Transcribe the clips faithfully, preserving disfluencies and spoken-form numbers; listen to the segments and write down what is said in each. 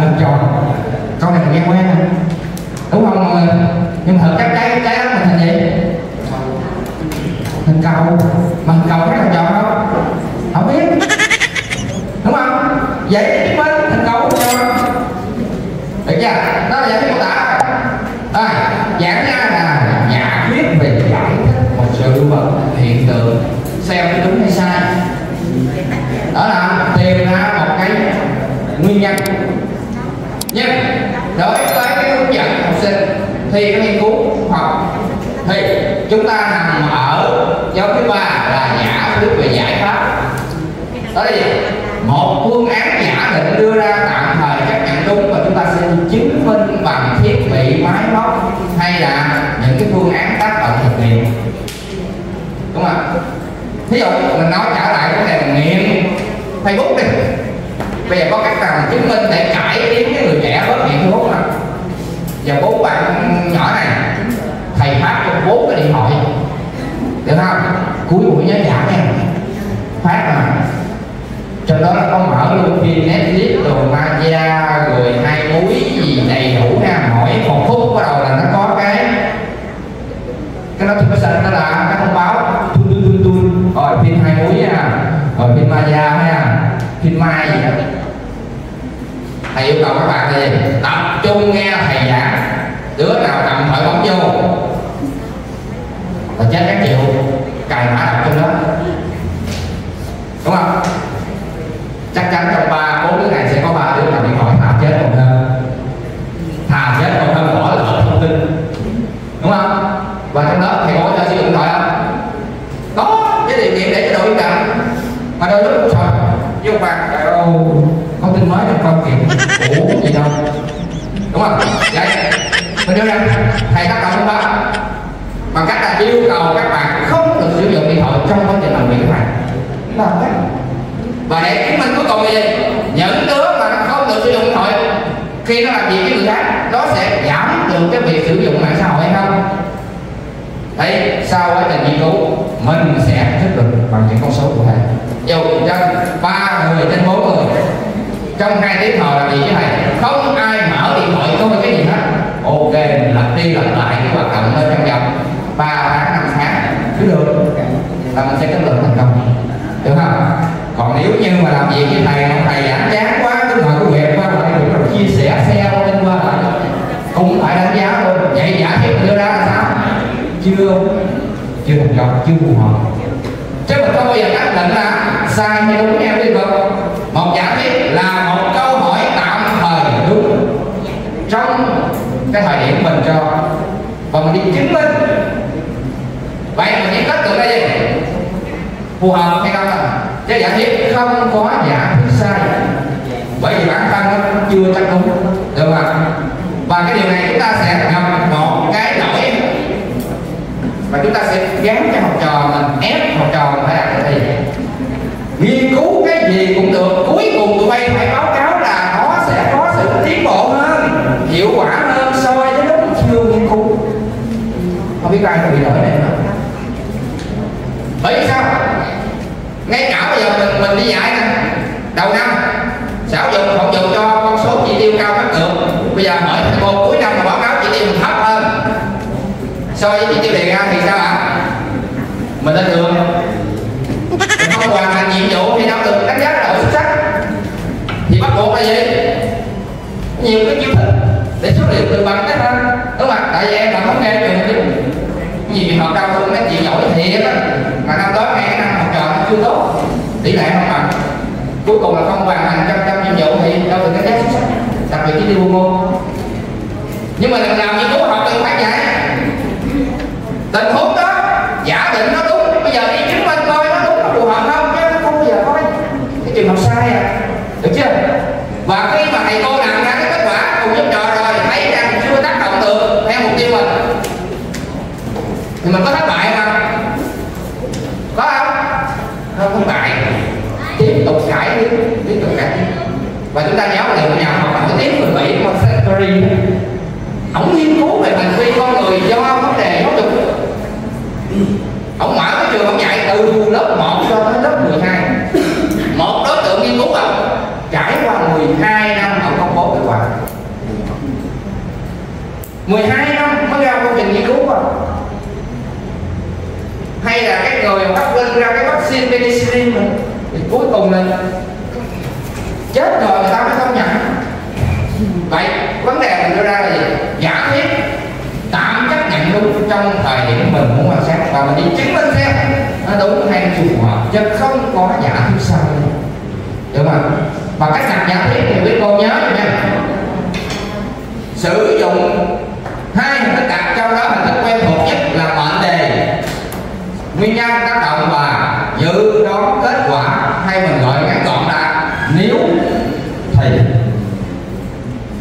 làm tròn. Câu này mình nghe quen nè, đúng không mọi người? Nhưng thật chắc trái trái đó mình thành gì? Hình cầu, mà hình cầu thấy hình tròn không? Không biết, đúng không? Vậy chứng minh hình cầu không tròn, được chưa? Đó là giải thích mô tả. Rồi giảng ra là giả thuyết về giải thích một sự vật hiện tượng xem cái đúng hay sai. Đó là tìm ra một cái nguyên nhân. Nhưng đối với cái hướng dẫn học sinh thi cái nghiên cứu học thì chúng ta nằm ở dấu thứ ba là giả thuyết về giải pháp. Đó là gì? Một phương án giả định đưa ra tạm thời các nhận đúng và chúng ta sẽ chứng minh bằng thiết bị máy móc hay là những cái phương án tác động thực nghiệm, đúng không? Thí dụ mình nói trả lại vấn đề nghiện Facebook đi, bây giờ có cách nào chứng minh để cải biến cái người trẻ bớt nghiện Facebook không? Giờ bốn bạn nhỏ này thầy phát cho bốn cái điện thoại, được không? Cuối buổi nhớ trả nha, phát mà trong đó là có mở luôn phim Netflix rồi Maya rồi hai múi gì đầy đủ nha. Mỗi một phút bắt đầu là nó có cái cái notification, nó là cái thông báo rồi phim hai múi nha, rồi phim Maya nha, phim Mai gì đó. Thầy yêu cầu các bạn thì tập trung nghe thầy giảng, đứa nào cầm hỏi bóng vô là chết các triệu cài mã đọc trong đó, đúng không? Chắc chắn trong ba bốn đứa này sẽ có ba đứa làm điện thoại thà chết còn hơn, thà chết còn hơn bỏ lỡ thông tin, đúng không? Và trong đó thầy có cho sử dụng thoại không? Có với điều kiện để cho đội yên lặng, mà đôi lúc thôi vô bạn có tin mới được con chuyện ủa gì đâu, đúng không? Vậy mình đưa ra thầy tác động đó bằng cách là yêu cầu các bạn không được sử dụng điện thoại trong quá trình làm việc các bạn làm đấy. Và để chứng minh cuối cùng là gì? Những đứa mà nó không được sử dụng điện thoại khi nó làm việc với người khác, nó sẽ giảm được cái việc sử dụng mạng xã hội hay không? Thì sau quá trình nghiên cứu mình sẽ thức được bằng những con số của thầy. Dù trên ba người trên bốn người trong hai tiếng hồi làm gì với thầy không ai mở điện thoại có cái gì hết, ok mình lặp đi lặp lại cái hoạt động lên trong vòng ba tháng năm tháng cứ được là mình sẽ kết luận thành công, được không? Còn nếu như mà làm việc với thầy ông thầy giảng chán quá cứ ngồi cứ quẹt qua lại rồi chia sẻ xe lên qua lại cũng phải đánh giá luôn. Vậy giả thiết đưa ra là sao? Chưa chưa thành công, chưa phù hợp, chứ mình không bao giờ xác định là sai hay đúng em đi được. Một giả thiết là một câu hỏi tạm thời đúng trong cái thời điểm mình cho và mình đi chứng minh. Vậy mình chỉ kết luận là gì? Phù hợp hay không? Chứ giả thiết không có giả thiết sai, bởi vì bản thân nó chưa chắc đúng, được không? Và cái điều này chúng ta sẽ gặp một cái lỗi và chúng ta sẽ gán cho học trò mình, ép học trò phải làm cái gì? Nghiên cứu cái gì cũng được, cuối cùng tụi bay phải báo cáo là nó sẽ có sự tiến bộ hơn, hiệu quả hơn so với lúc chưa nghiên cứu. Không biết ai bị lỗi này không? Bởi vì sao? Ngay cả bây giờ mình, mình đi dạy nè, đầu năm sẽ áp dụng học dụng cho con số chỉ tiêu cao các được. Bây giờ mỗi thầy cô cuối năm mà báo cáo chỉ tiêu mình thấp hơn so với chỉ tiêu đề ra thì sao ạ? À? Mình lên đường mình không hoàn thành nhiệm vụ thì đâu được đánh giá độ xuất sắc, thì bắt buộc là gì? Nhiều cái chiêu thức để số liệu từ bằng cách ra, đúng không? Tại vì em là không nghe trường chứ nhiều học đâu luôn, nói chuyện giỏi thiệt á, mà năm đó nghe năm học trò chưa tốt, tỷ lệ không bằng, cuối cùng là không hoàn thành trăm trăm nhiệm vụ thì đâu được đánh giá xuất sắc, đặc biệt chỉ tiêu bộ môn. Nhưng mà lần nào nghiên cứu học thì phải vậy. Tình huống đó giả định nó đúng, bây giờ đi chứng minh coi nó đúng, nó phù hợp không, chứ nó không bao giờ có cái trường hợp sai à, được chưa? Và khi mà thầy cô làm ra cái kết quả cùng giúp trò rồi thấy rằng chưa tác động được theo mục tiêu mình thì mình có thất bại không? Có không? Không, không bại, tiếp tục cải tiến, tiếp tục cải tiến. Và chúng ta nhớ là điều nào học bằng cái tiếng mình bị conceptory không nghiên cứu về hành vi con người do vấn đề giáo dục. Ông mở cái trường ông dạy từ lớp một cho tới lớp mười hai. Một đối tượng nghiên cứu ông trải qua mười hai năm ông công bố kết quả. sinh ra cái vaccine penicillin mình thì cuối cùng là chết rồi người ta mới không nhận. Vậy vấn đề mình đưa ra là gì? Giả thiết tạm chấp nhận đúng trong thời điểm mình muốn quan sát và mình đi chứng minh xem nó đúng hay phù hợp, chứ không có giả thiết sau nữa. Được không? Và cách đặt giả thiết thì quý cô nhớ nha, sử dụng hai hình thức đặt, trong đó hình thức quen thuộc nhất là mệnh đề, nguyên nhân, tác động và dự đoán kết quả, hay mình gọi ngắn gọn là nếu thì.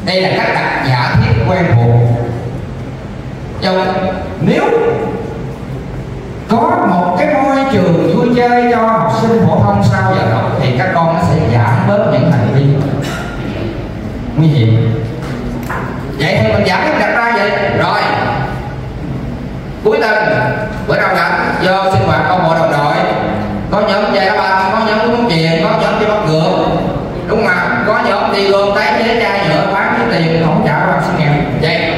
Đây là cách đặt giả thiết quen thuộc. Trong nếu có một cái môi trường vui chơi cho học sinh phổ thông sau giờ học thì các con nó sẽ giảm bớt những hành vi nguy hiểm. Vậy thì mình giả thiết đặt ra vậy rồi, cuối tuần bữa đầu rảnh do sinh hoạt câu bộ đồng đội, có nhóm chơi đá banh, có nhóm uống chè, có nhóm đi bắt cược, đúng mà có nhóm đi gom tái chế chai nhựa bán cái tiền không trả bằng sinh nghèo. Vậy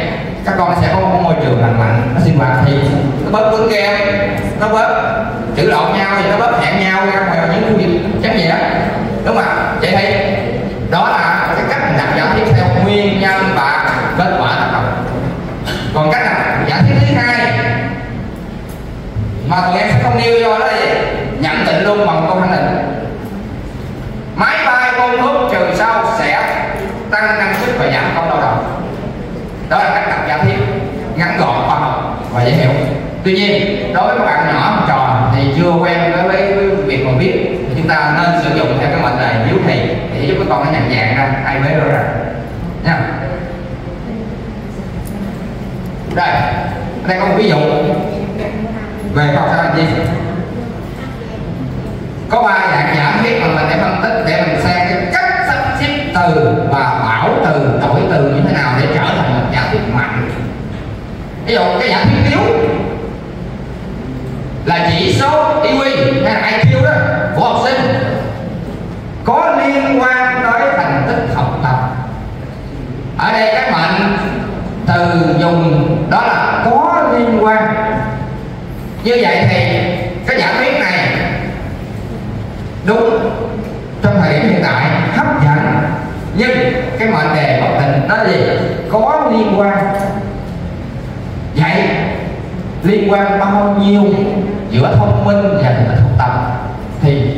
các con sẽ có một môi trường lành mạnh, nó sinh hoạt thì nó bớt quấn game, nó bớt chữ lộn nhau, thì nó bớt hẹn nhau ra ngoài những khu vực chẳng gì đó, đúng mà. Vậy thì đó là cái cách mình đặt giả thiết theo nguyên nhân và kết quả tác động. Còn cách là giả thiết thứ hai mà tụi em sẽ không nêu vô đó gì, nhận định luôn bằng câu khẳng định: máy bay Công Hút trừ sau sẽ tăng năng suất và giảm công lao động. Đó là cách đặt giả thiết ngắn gọn, khoa học và dễ hiểu. Tuy nhiên đối với các bạn nhỏ học trò thì chưa quen với, với, với việc mà biết thì chúng ta nên sử dụng theo cái mệnh đề nếu thì để giúp các con nó nhận dạng ra ai bế ra nha. Đây, ở đây có một ví dụ về khoa học xã hội. Có ba dạng giả thiết mà mình để phân tích để mình xem cái cách sắp xếp từ và bảo từ, đổi từ như thế nào để trở thành một giả thiết mạnh. Ví dụ cái giả thiết nếu là chỉ số i kiu hay là ai kiu đó của học sinh có liên quan tới thành tích học tập. Ở đây các bạn từ dùng đó là có liên quan. Như vậy thì cái giả thuyết này đúng trong thời điểm hiện tại, hấp dẫn, nhưng cái mệnh đề bất định đó gì? Có liên quan. Vậy liên quan bao nhiêu giữa thông minh và thành tích học tập thì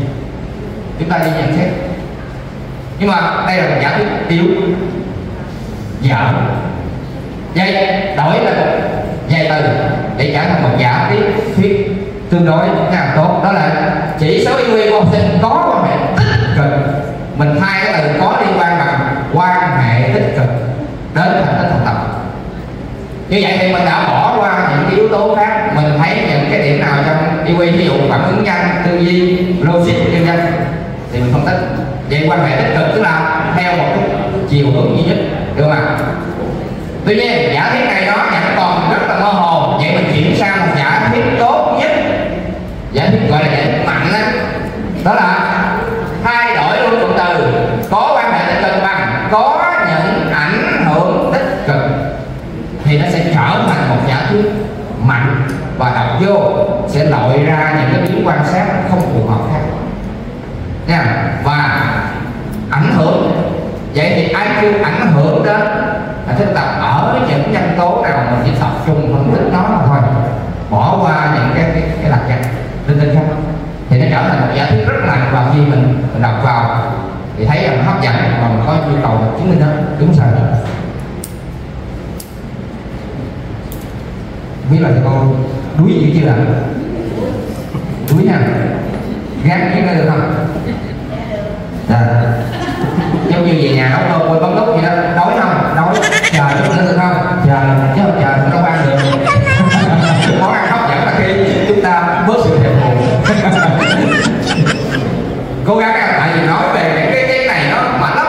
chúng ta đi nhận xét. Nhưng mà đây là giả thuyết yếu dở. Vậy đổi là một vài từ để trở thành một giả thiết thuyết tương đối nào tốt, đó là chỉ số i kiu của học sinh có quan hệ tích cực. Mình thay cái từ có liên quan bằng quan hệ tích cực đến thành tích học tập. Như vậy thì mình đã bỏ qua những cái yếu tố khác, mình thấy những cái điểm nào trong i kiu, ví dụ phản ứng nhanh, tư duy, logic, kinh doanh thì mình phân tích. Vậy quan hệ tích cực tức là theo một chiều hướng duy nhất, được không ạ? Tuy nhiên giả thiết này nó vẫn còn rất là mơ hồ. Vậy mình chuyển sang một giả thiết tốt nhất, giả thiết gọi là giả thiết mạnh đó, đó là thay đổi luôn cụm từ có quan hệ tích cực bằng có những ảnh hưởng tích cực thì nó sẽ trở thành một giả thuyết mạnh, và đọc vô sẽ loại ra những cái biến quan sát không phù hợp khác nha. Và ảnh hưởng, vậy thì i kiu ảnh hưởng đó thích tập ở những nhân tố nào, mình chỉ tập trung phân tích nó mà thôi, bỏ qua những cái cái, cái lạc nhặt linh tinh khác thì nó trở thành một giả thuyết rất mạnh. Và khi mình, mình đọc vào thì thấy là hấp dẫn và mình có nhu cầu chứng minh nó đúng sai. Biết là con đuối dữ chưa là đuối nha, gán chứ được không? À, giống như về nhà nấu cơm quên bấm nút gì đó, đói không? Đói, chờ chút nữa được không? Chờ, chứ không chờ không ăn được. Món ăn hấp dẫn là khi chúng ta bớt sự thèm thuồng. Cố gắng ăn, tại vì nói về những cái cái này nó mệt lắm.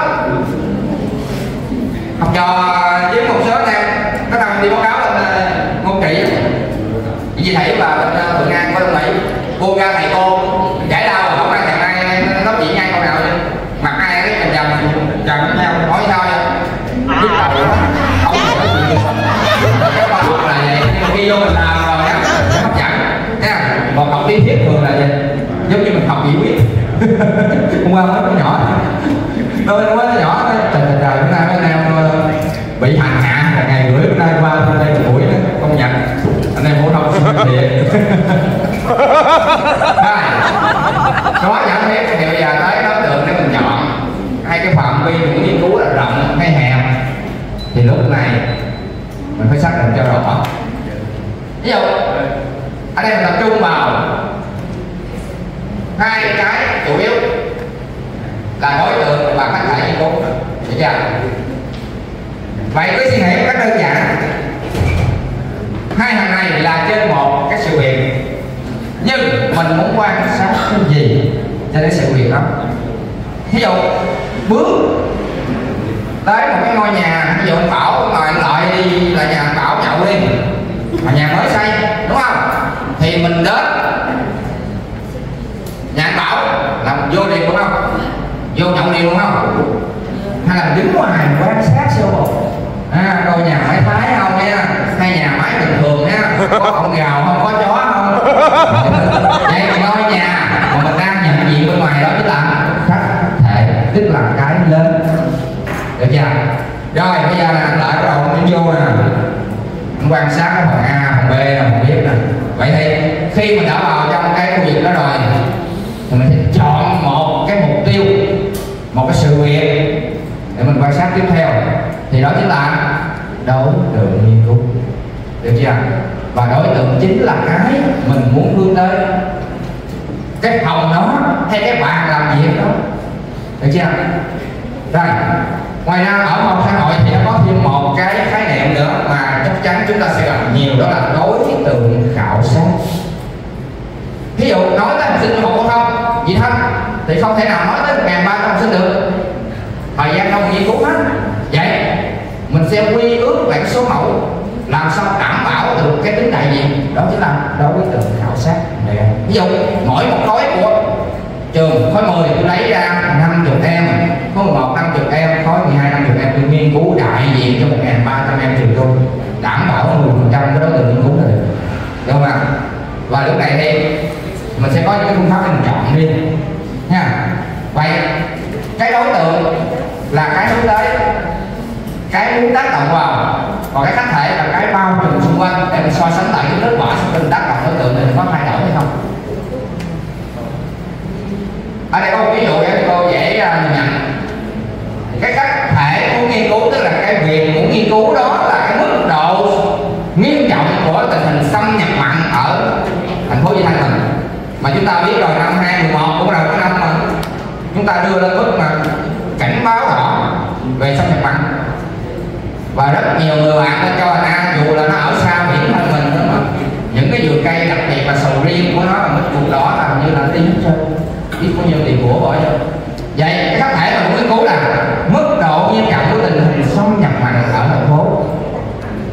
Học trò với một số em, nó đang đi báo cáo lên ngôn trị, vì thầy và bên Thuận An có đồng ý, cô ra thầy cô giải lao không ăn thằng ai nó chỉ ngay câu nào vậy, mặt ai đấy mình dầm dầm với nhau nói sao vậy? Biết đầu quá, không có gì được. Cái khoa học là vậy, khi vô mình làm rồi á, hấp dẫn, nha. Còn học lý thuyết thường là gì? Hôm qua nó nhỏ, tôi nó quá nhỏ đấy. Trời trời hôm nay mấy em bị hành hạ cả ngày rưỡi, hôm nay qua hôm nay buổi đó công nhận anh em muốn không thiệt. Nói giản hết thì bây giờ tới đối tượng để mình chọn hai cái phạm vi mình nghiên cứu là rộng hay hẹp, thì lúc này mình phải xác định cho rõ. Ví dụ ở đây mình tập trung vào hai cái chủ yếu là đối tượng và khách thể nghiên cứu, được chưa? Vậy cứ suy nghĩ một cách đơn giản, hai thằng này là trên một cái sự việc, nhưng mình muốn quan sát cái gì cho đến sự việc đó. Ví dụ bước tới một cái ngôi nhà, ví dụ anh Bảo mà lại đi là nhà anh Bảo nhậu đi, mà nhà mới xây đúng không, thì mình đến nhà anh Bảo là mình vô liền đúng không, vô nhậu liền đúng không, hay là đứng ngoài quan sát sơ bộ à, coi nhà máy máy không nha, hay nhà máy bình thường nha, có ổng gào không, có chó không. Vậy mình ngôi nhà mà mình đang nhận diện bên ngoài đó chứ là khách thể, tức là cái lên, được chưa? Rồi bây giờ là anh lại bắt đầu mình vô nè, mình quan sát cái phòng A, phòng B nè, mình biết nè. Vậy thì khi mình đã vào trong cái khu vực đó rồi thì mình sẽ chọn một cái mục tiêu, một cái sự việc để mình quan sát tiếp theo, thì đó chính là đối tượng nghiên cứu, được chưa? Và đối tượng chính là cái mình muốn vươn tới, cái phòng đó hay cái bàn làm việc đó, được chưa? Rồi ngoài ra ở một xã hội thì nó có thêm một cái khái niệm nữa mà chắc chắn chúng ta sẽ gặp nhiều, đó là đối tượng khảo sát. Ví dụ nói tới học sinh phổ thông gì Thanh thì không thể nào nói tới một ngàn ba trăm học sinh được, thời gian không nghiên cứu hết. Vậy mình sẽ quy ước lại số mẫu làm sao đảm bảo được cái tính đại diện, đó chính là đối tượng khảo sát. Ví dụ mỗi một khối của trường, khối mười tôi lấy ra năm mươi em, khối mười một năm mươi em, khối mười hai năm mươi em, tôi nghiên cứu đại diện cho một ngàn ba trăm em trường tôi, đảm bảo mười phần trăm cái đối tượng nghiên cứu này, được không ạ? Và lúc này thì mình sẽ có những cái phương pháp để mình chọn đi nha. Vậy cái đối tượng là cái hướng tới, cái muốn tác động vào, còn cái khách thể là cái bao trùm xung quanh, để mình so sánh lại cái kết quả xung quanh tác động đối tượng này nó có thay đổi hay không. Ở đây có một ví dụ để cô dễ nhận. Cái khách thể của nghiên cứu tức là cái việc muốn nghiên cứu đó là cái mức độ nghiêm trọng của tình hình xâm nhập mặn ở thành phố Vị Thanh mình. Mà chúng ta biết rồi, năm hai không một một cũng là cái năm mà chúng ta đưa lên mức mà cảnh báo đỏ về xâm nhập mặn, và rất nhiều người bạn đã cho anh ăn, dù là nó ở xa biển hơn mình đó mà những cái vườn cây đặc biệt và sầu riêng của nó là mất vùng đỏ, là như là đi hết trơn, biết bao nhiêu tiền của bỏ vô. Vậy cái khách thể mà muốn nghiên cứu là mức độ nghiêm trọng của tình hình xâm nhập mặn ở thành phố.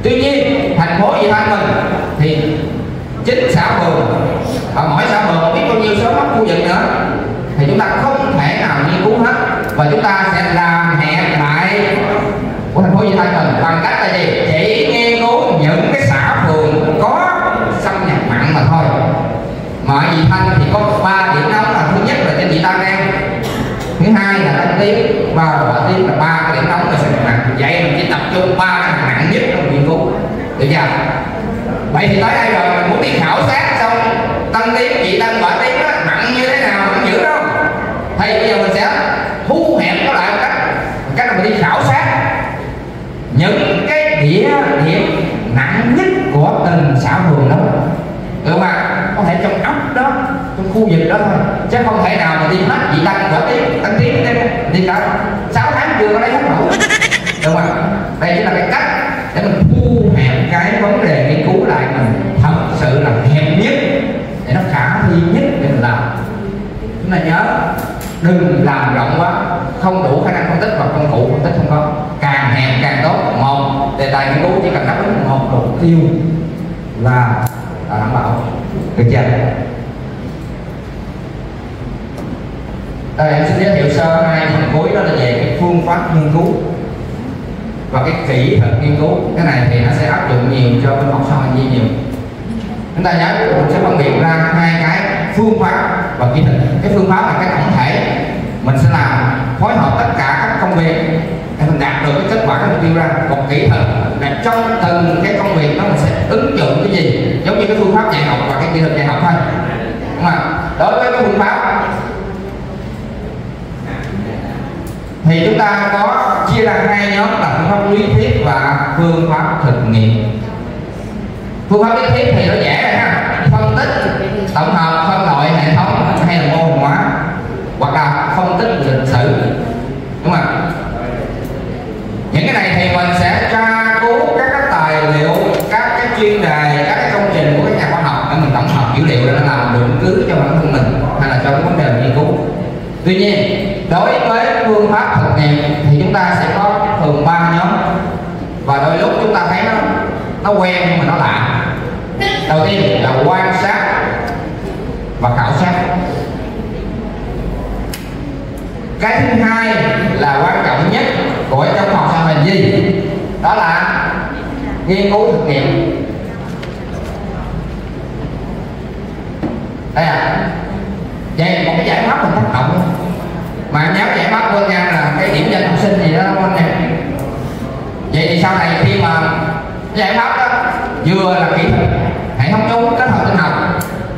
Tuy nhiên thành phố Vị Thanh mình thì chính xã phường, ở mỗi xã phường biết bao nhiêu số mắc khu vực nữa, thì chúng ta không thể nào nghiên cứu hết, và chúng ta sẽ làm hẹp lại của thành phố Vị Thanh mình bằng cách là gì? Chỉ nghiên cứu những cái xã phường có xâm nhập mặn mà thôi. Mà ở Vị Thanh thì có ba điểm nóng, là thứ nhất là trên Vị Thanh An, thứ hai là Thanh Tiến, và Hòa Tiến, là ba cái điểm nóng về xâm nhập mặn. Vậy mình chỉ tập trung ba cái nặng nhất trong nghiên cứu, được chưa? Vậy thì tới đây rồi mình muốn đi khảo sát xong Thanh Tiến, Vị Thanh, Hòa Tiến đó nặng như thế nào nặng dữ đâu, thì bây giờ mình sẽ thu hẹp nó lại một cách, một cách là mình đi khảo sát những cái địa điểm nặng nhất của từng xã phường đó, được không ạ? Có thể trong ấp đó, trong khu vực đó thôi, chứ không thể nào mà đi hết Vị Thanh, Hòa Tiến, Thanh Tiến đi đi cả sáu tháng chưa có lấy hết mẫu, được không ạ? Đây chính là cái cách để mình thu hẹp cái vấn đề nghiên cứu lại, mình thật sự là hẹp nhất để nó khả thi nhất để mình làm. Chúng ta nhớ đừng làm rộng quá, không đủ khả năng phân tích và công cụ phân tích không có, càng hẹp càng tốt. Một đề tài nghiên cứu chỉ cần đáp ứng một mục tiêu là đảm bảo, được chưa? Đây em xin giới thiệu sơ hai phần cuối, đó là về cái phương pháp nghiên cứu và cái kỹ thuật nghiên cứu. Cái này thì nó sẽ áp dụng nhiều cho bên học sau hành vi nhiều. Chúng ta nhớ mình sẽ phân biệt ra hai cái phương pháp và kỹ thuật. Cái phương pháp là cái tổng thể, mình sẽ làm phối hợp tất cả các công việc để mình đạt được cái kết quả, các mục tiêu ra. Còn kỹ thuật là trong từng cái công việc đó mình sẽ ứng dụng cái gì, giống như cái phương pháp dạy học và cái kỹ thuật dạy học thôi, đúng không? Đối với cái phương pháp thì chúng ta có chia ra hai nhóm là phương pháp lý thuyết và phương pháp thực nghiệm. Phương pháp lý thuyết thì nó dễ rồi ha, phân tích, tổng hợp, phân loại, hệ thống hay là mô hình hóa, hoặc là phân tích lịch sử, đúng không? Những cái này thì mình sẽ tra cứu các cái tài liệu, các cái chuyên đề, các cái công trình của các nhà khoa học để mình tổng hợp dữ liệu để nó làm luận cứ cho bản thân mình hay là cho vấn đề nghiên cứu. Tuy nhiên đối với phương pháp thực nghiệm thì chúng ta sẽ có thường ba nhóm, và đôi lúc chúng ta thấy nó, nó quen nhưng mà nó lạ. Đầu tiên là quan sát và khảo sát. Cái thứ hai là quan trọng nhất của trong học xã hội là gì? Đó là nghiên cứu thực nghiệm. Đây à, vậy một cái giải pháp mình tác động mà nhớ giải pháp của nha là cái điểm danh học sinh gì đó không anh em? Vậy thì sau này khi mà giải pháp đó vừa là kỹ thuật, hệ thống chung kết hợp tinh học,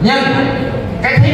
nhưng cái thiết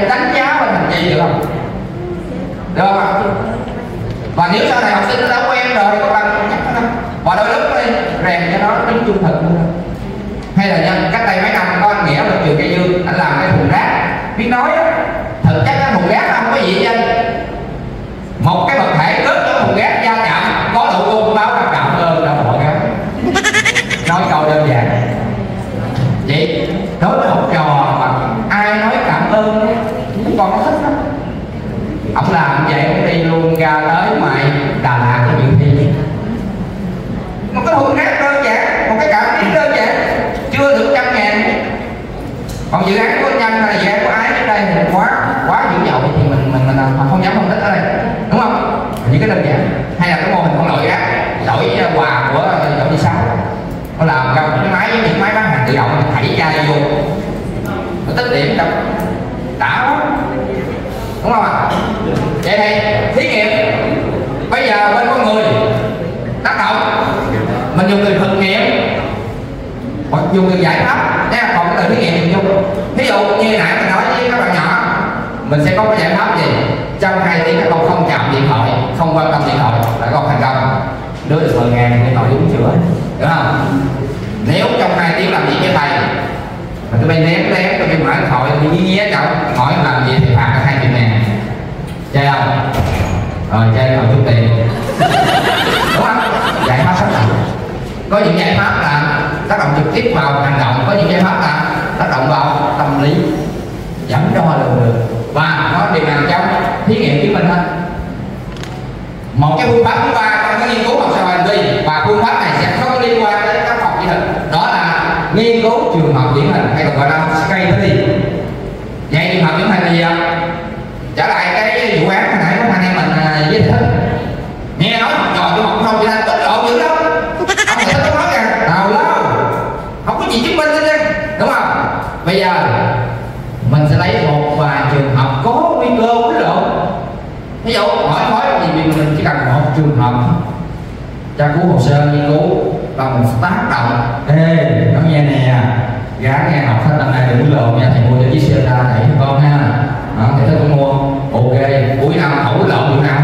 đánh giá và thành gì được không? Được không? Và nếu sau này học sinh nó đã quen rồi thì bằng nhắc nó, và đôi lúc đi rèn cho nó tính trung thực luôn. Hay là nhân cách đây mấy năm có anh Nghĩa ở trường Cây Dương, anh làm cái thùng rác, biết nói đó, thực chất cái thùng rác là không có gì hết. Một cái vật thể cướp cái thùng rác gia chạm có độ cung báo quan trọng hơn là mọi cái. Nói câu đơn giản. Vậy đối với học trò mà ai nói cảm ơn cũng còn nó thích lắm. Ông làm vậy ông đi luôn ra tới mày Đà Lạt cái dự thi. Một cái thùng rác đơn giản, một cái cảm biến đơn giản, chưa được trăm ngàn. Còn dự án của anh Nhân là dự án của ai trước đây thì quá quá dữ dội thì mình mình mình, mình không dám phân tích ở đây, đúng không? Những cái đơn giản. Hay là cái mô hình con lội đó, đổi quà của đội sáu, nó làm ra những máy với những máy bán hàng tự động thảy ra vô, nó tích điểm trong đã quá, đúng không ạ? Vậy thì thí nghiệm bây giờ bên con người tác động, mình dùng từ thực nghiệm hoặc dùng từ giải pháp nha, còn từ thí nghiệm mình dùng ví dụ như nãy mình nói với các bạn nhỏ, mình sẽ có cái giải pháp gì trong hai tiếng các con không chạm điện thoại, không quan tâm điện thoại là con thành công, đưa được mười ngàn điện thoại uống sữa, đúng không? Nếu trong hai tiếng làm gì với thầy mà tụi bay ném ném tụi bay mở điện thoại tụi nhí nhé chậu hỏi làm gì thì phạt hai triệu ngàn, chơi không? Rồi chơi rồi chút tiền, đúng không? Giải pháp tác động, có những giải pháp là tác động trực tiếp vào hành động, có những giải pháp là tác động vào tâm lý dẫn cho họ được được, và nó đều nằm trong thí nghiệm chứng minh hết. Một cái phương pháp thứ ba trong cái nghiên cứu học xã hội hành vi, và phương pháp này sẽ không liên quan đến các học kỹ thuật, đó là nghiên cứu trường hợp điển hình hay còn gọi là case study. Vậy trường hợp điển hình là gì ạ? Trở lại cái vụ án hồi nãy của anh em mình giới thiệu, nghe nói học trò của học không thì anh tích lộ dữ lắm, ông thầy thích nói rằng nào lâu không có gì chứng minh hết, đúng không? Bây giờ mình sẽ lấy một vài trường hợp có nguy cơ hối lộ, ví dụ hỏi hỏi thì mình chỉ cần một trường hợp tra cứu hồ sơ nghiên cứu và mình tác động. Ê nói nghe nè, gái nghe học hết năm nay đừng hối lộ nha, thầy mua cho chiếc xe ra để cho con ha, thầy thích cũng mua, ok cuối năm không hối lộ buổi nào.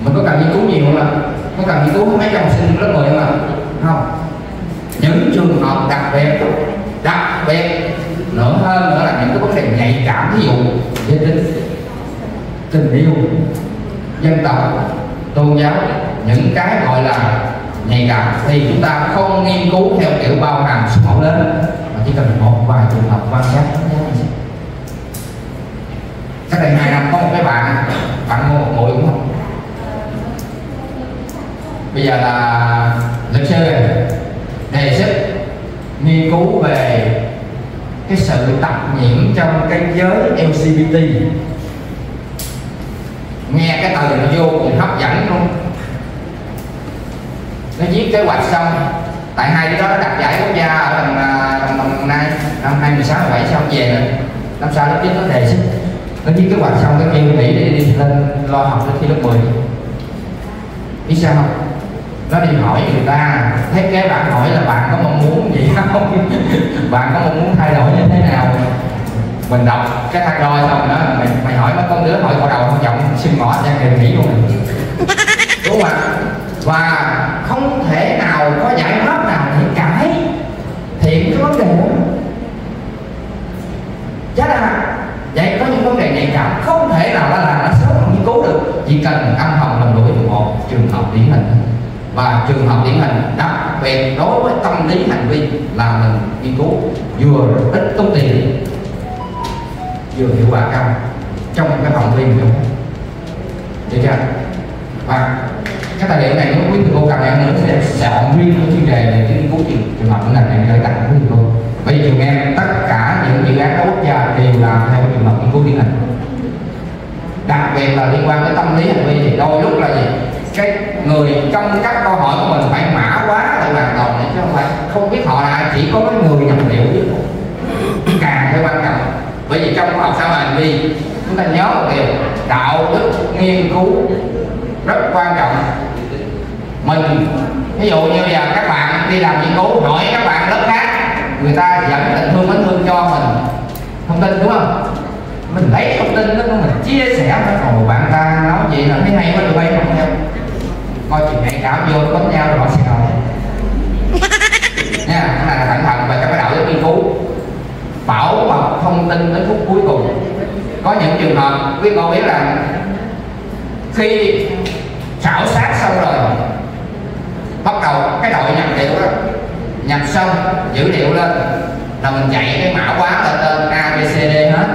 Mình có cần nghiên cứu nhiều không ạ? Có cần nghiên cứu mấy trong sinh lớp mười không ạ? Không. Những trường hợp đặc biệt đặc biệt nữa hơn nữa là những cái vấn đề nhạy cảm, ví dụ giới tính, tình yêu, dân tộc, tôn giáo, những cái gọi là nhạy cảm thì chúng ta không nghiên cứu theo kiểu bao hàm số mẫu lớn, mà chỉ cần một vài trường hợp quan sát. Cách đây hai năm có một cái bạn bạn mua một mũi cũng không, bây giờ là luật sư đề xuất nghiên cứu về cái sự tập nhiễm trong cái giới lờ giê bê tê. Nghe cái từ nó vô cùng hấp dẫn luôn, nó viết kế hoạch xong tại hai đứa đó nó đạt giải quốc gia ở đồng Nai. năm hai mươi sáu, hai mươi bảy xong về rồi. Năm sau lớp chín nó đề sức, nó viết kế hoạch xong cái kêu nghỉ để đi lên lo học đến khi lớp mười. Biết sao không? Nó đi hỏi người ta, thấy cái bạn hỏi là bạn có mong muốn gì không? Bạn có mong muốn thay đổi như thế nào? Mình đọc cái thang đôi xong đó, mày, mày hỏi mấy con đứa hỏi câu đầu không giọng xin bỏ ra kìa nghỉ luôn rồi. Đúng không ạ? Và không thể nào có giải pháp nào thiện cãi thiện cái vấn đề đó. Chắc là vậy, có những vấn đề nhạy cảm không thể nào đó là nó sớm không nghiên cứu được, chỉ cần âm thầm làm đổi một trường hợp điển hình, và trường hợp điển hình đặc biệt đối với tâm lý hành vi là mình nghiên cứu vừa ít tốn tiền vừa hiệu quả cao trong cái phòng viên được được chưa. Và cái tài liệu này nếu quý thầy cô cần em nữa sẽ soạn nguyên cái chuyên đề này, nghiên cứu trường hợp này này để tặng quý thầy cô. Bây giờ em tất cả những dự án các quốc gia đều làm theo trường hợp nghiên cứu điển hình, đặc biệt là liên quan tới tâm lý hành vi. Thì đôi lúc là gì, cái người trong các câu hỏi của mình phải mã quá lại hoàn toàn, chứ không phải không biết họ là ai, chỉ có cái người nhập liệu chứ càng phải quan trọng. Bởi vì trong học xã hội hành vi chúng ta nhớ một điều, đạo đức nghiên cứu rất quan trọng. Mình ví dụ như bây giờ các bạn đi làm nghiên cứu hỏi các bạn lớp khác, người ta dẫn tình thương mến thương cho mình thông tin đúng không, mình lấy thông tin đó mình chia sẻ với một bạn ta nói vậy là thấy hay quá tụi bay không theo coi chuyện này cạo vô bấm nhau rồi họ sẽ nói nha. Cái này là cẩn thận về cái đạo đức nghiên cứu, bảo mật thông tin đến phút cuối cùng. Có những trường hợp quý cô biết là khi khảo sát xong rồi bắt đầu cái đội nhập liệu đó nhập xong dữ liệu lên là mình chạy cái mã hóa lên tên A, B, C, D hết,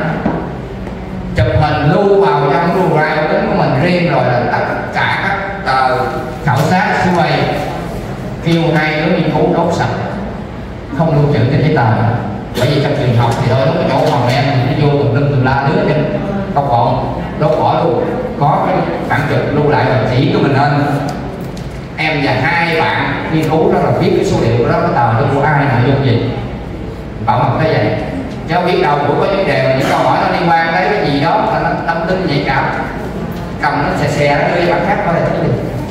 chụp hình lưu vào trong Google Drive của mình riêng, rồi là tất cả các tờ khảo sát survey kêu hai đứa nghiên cứu đốt sạch, không lưu trữ trên giấy tờ. Bởi vì trong trường học thì đôi lúc chỗ phòng em nó vô tùm lum tùm la đứa trên công cộng đốt bỏ luôn, có cái bản chụp lưu lại và chỉ của mình lên. Em và hai bạn nghiên cứu đó là biết cái số liệu của đó, cái tờ đó của ai, nội dung gì, bảo mật thế vậy. Chứ biết đâu cũng có vấn đề mà những câu hỏi nó liên quan đến cái gì đó là tâm tin nhạy cảm, cầm nó xè xè đưa cho bạn khác thôi.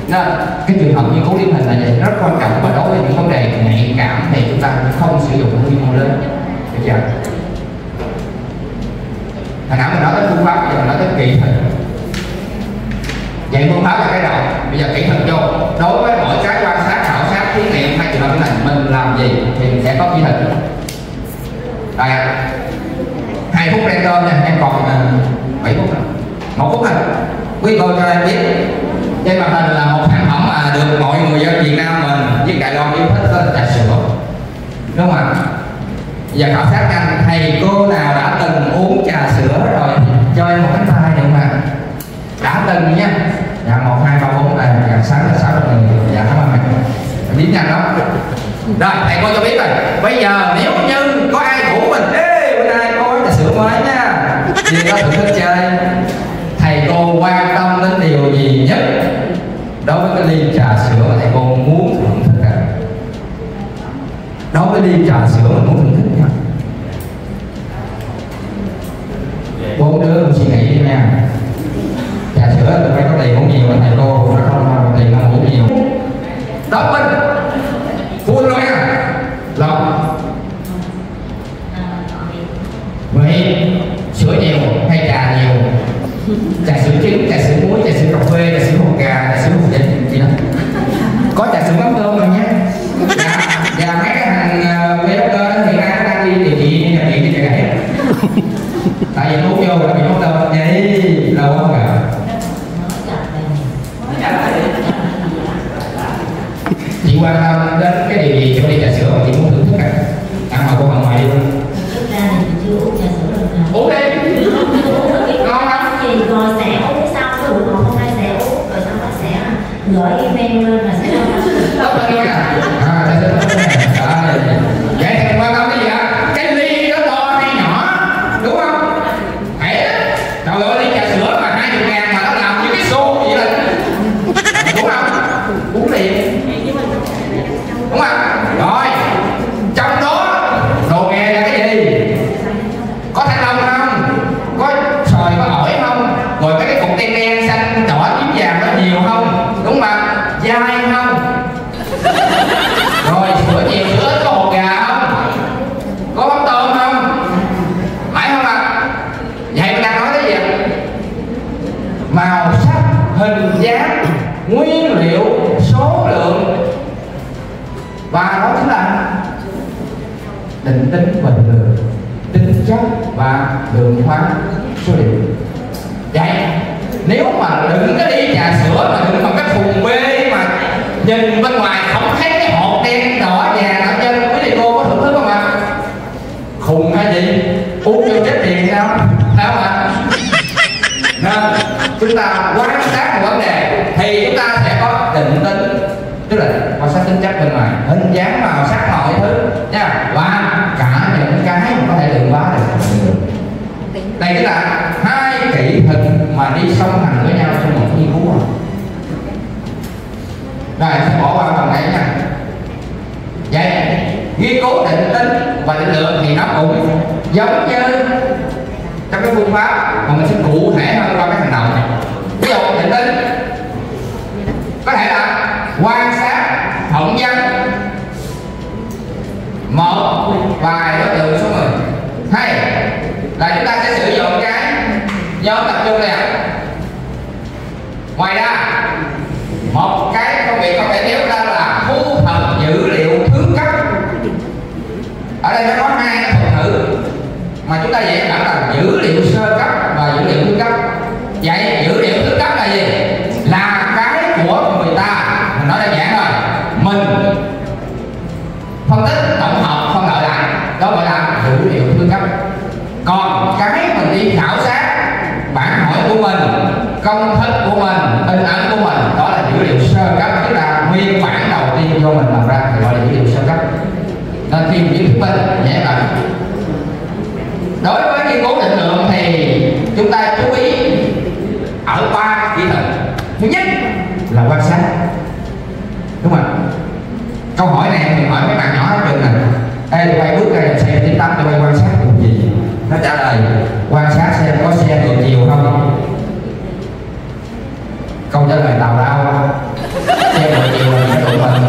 Nên cái trường hợp nghiên cứu điển hình là vậy, rất quan trọng. Và đối với những vấn đề nhạy cảm thì chúng ta không sử dụng quy mô lớn. Được chưa? Hồi nãy mình nói tới phương pháp, giờ mình nói tới kỹ thuật. Vậy phương pháp là cái đầu, bây giờ kỹ thuật vô. Đối với mỗi cái quan sát, khảo sát, thí nghiệm hay trường hợp này mình làm gì thì mình sẽ có kỹ thuật. Rồi ạ, hai phút render nha, em còn bảy phút rồi, một phút thôi. Quý cô cho em biết trên màn hình là một sản phẩm mà được mọi người dân Việt Nam mình với Đài Loan yêu thích, đó là trà sữa, đúng không ạ? Giờ khảo sát anh, thầy cô nào đã từng uống trà sữa rồi cho em một cái tay được không ạ? Đã từng nha. Dạ, một hai ba bốn này, dạ sáu là sáu người, dạ cảm ơn. Biết nhanh lắm. Rồi thầy cô cho biết rồi. Bây giờ nếu như có ai thủ mình, ê bữa nay có trà sữa mới nha, thì có thử thức chơi. Thầy cô quan tâm đến điều gì nhất đối với cái ly trà sữa mà thầy cô muốn thưởng thức ạ? Đối với ly trà sữa mình muốn thưởng thức. Bốn đứa mình suy nghĩ đi nha. Trà sữa tụi phải có tiền uống nhiều, thầy cô cũng không có tiền không uống nhiều. Đọc mình Phun loe Lọc vậy sữa nhiều hay trà nhiều? Trà sữa trứng, trà sữa muối, trà sữa cà phê, trà sữa hột gà, trà sữa hột vịt gì đó. Có trà sữa mắm tôm rồi nha. Và mấy cái thằng vlogger thì ai đang đi điều trị nhập viện đi chạy gãy, tại vì uống vô là bị mất đâu vậy đâu không ạ? Chị quan tâm đến cái điều gì trong ly trà sữa mà chị muốn thưởng thức ạ? Ăn mà cô bạn ngoài đi luôn. Thực ra thì chị chưa uống trà sữa được nào. Uống đi. Ngon lắm. Chị rồi sẽ màu sắc, hình dáng, nguyên liệu, số lượng, và đó chính là định tính và định lượng, tính chất và lượng hóa số liệu. Vậy nếu mà đừng có đi trà sữa mà đừng bằng cái thùng bê mà nhìn bên ngoài không thấy cái hộp đen đỏ nhà nào trên, quý thầy cô có thưởng thức không ạ? Khùng hay gì, uống vô chết tiền sao, phải không ạ? Nên chúng ta quan sát một vấn đề thì chúng ta sẽ có định tính, tức là quan sát tính chất bên ngoài, hình dáng, màu sắc, mọi thứ nha, và cả những cái mà có thể lượng hóa được. Đây tức là hai kỹ thuật mà đi song hành với nhau trong một nghiên cứu. Rồi sẽ bỏ qua phần này nha. Vậy nghiên cứu định tính và định lượng thì nó cũng giống như trong cái phương pháp mà mình sẽ cụ thể hơn qua cái hành động này. Ví dụ định tính có thể là quan sát phỏng vấn một vài đối tượng số mười. Hay là chúng ta sẽ sử dụng cái nhóm tập trung này. Ngoài ra một cái công việc có thể nêu ra là thu thập dữ liệu thứ cấp. Ở đây nó có hai cái thuật ngữ mà chúng ta dễ cảm là dữ liệu sơ cấp và dữ liệu thứ cấp. Vậy dữ liệu thứ cấp là gì? Là cái của người ta, mình nói đơn giản rồi, mình phân tích tổng hợp phân loại lại, đó gọi là dữ liệu thứ cấp. Còn cái mình đi khảo sát bản hỏi của mình, công thức của mình, hình ảnh của mình, đó là dữ liệu sơ cấp, tức là nguyên bản đầu tiên vô mình làm ra thì gọi là dữ liệu sơ cấp. Nên khi mình phân nhé bạn. Đối với nghiên cứu định lượng thì chúng ta chú ý ở ba kỹ thuật. Thứ nhất là quan sát, đúng không? Câu hỏi này mình hỏi mấy bạn nhỏ ở trường này, ê quay bước ra xe chín tám tôi quay quan sát được gì? Nó trả lời quan sát xem có xe ngược chiều không. Câu trả lời tào lao, xe ngược chiều là đụng mình,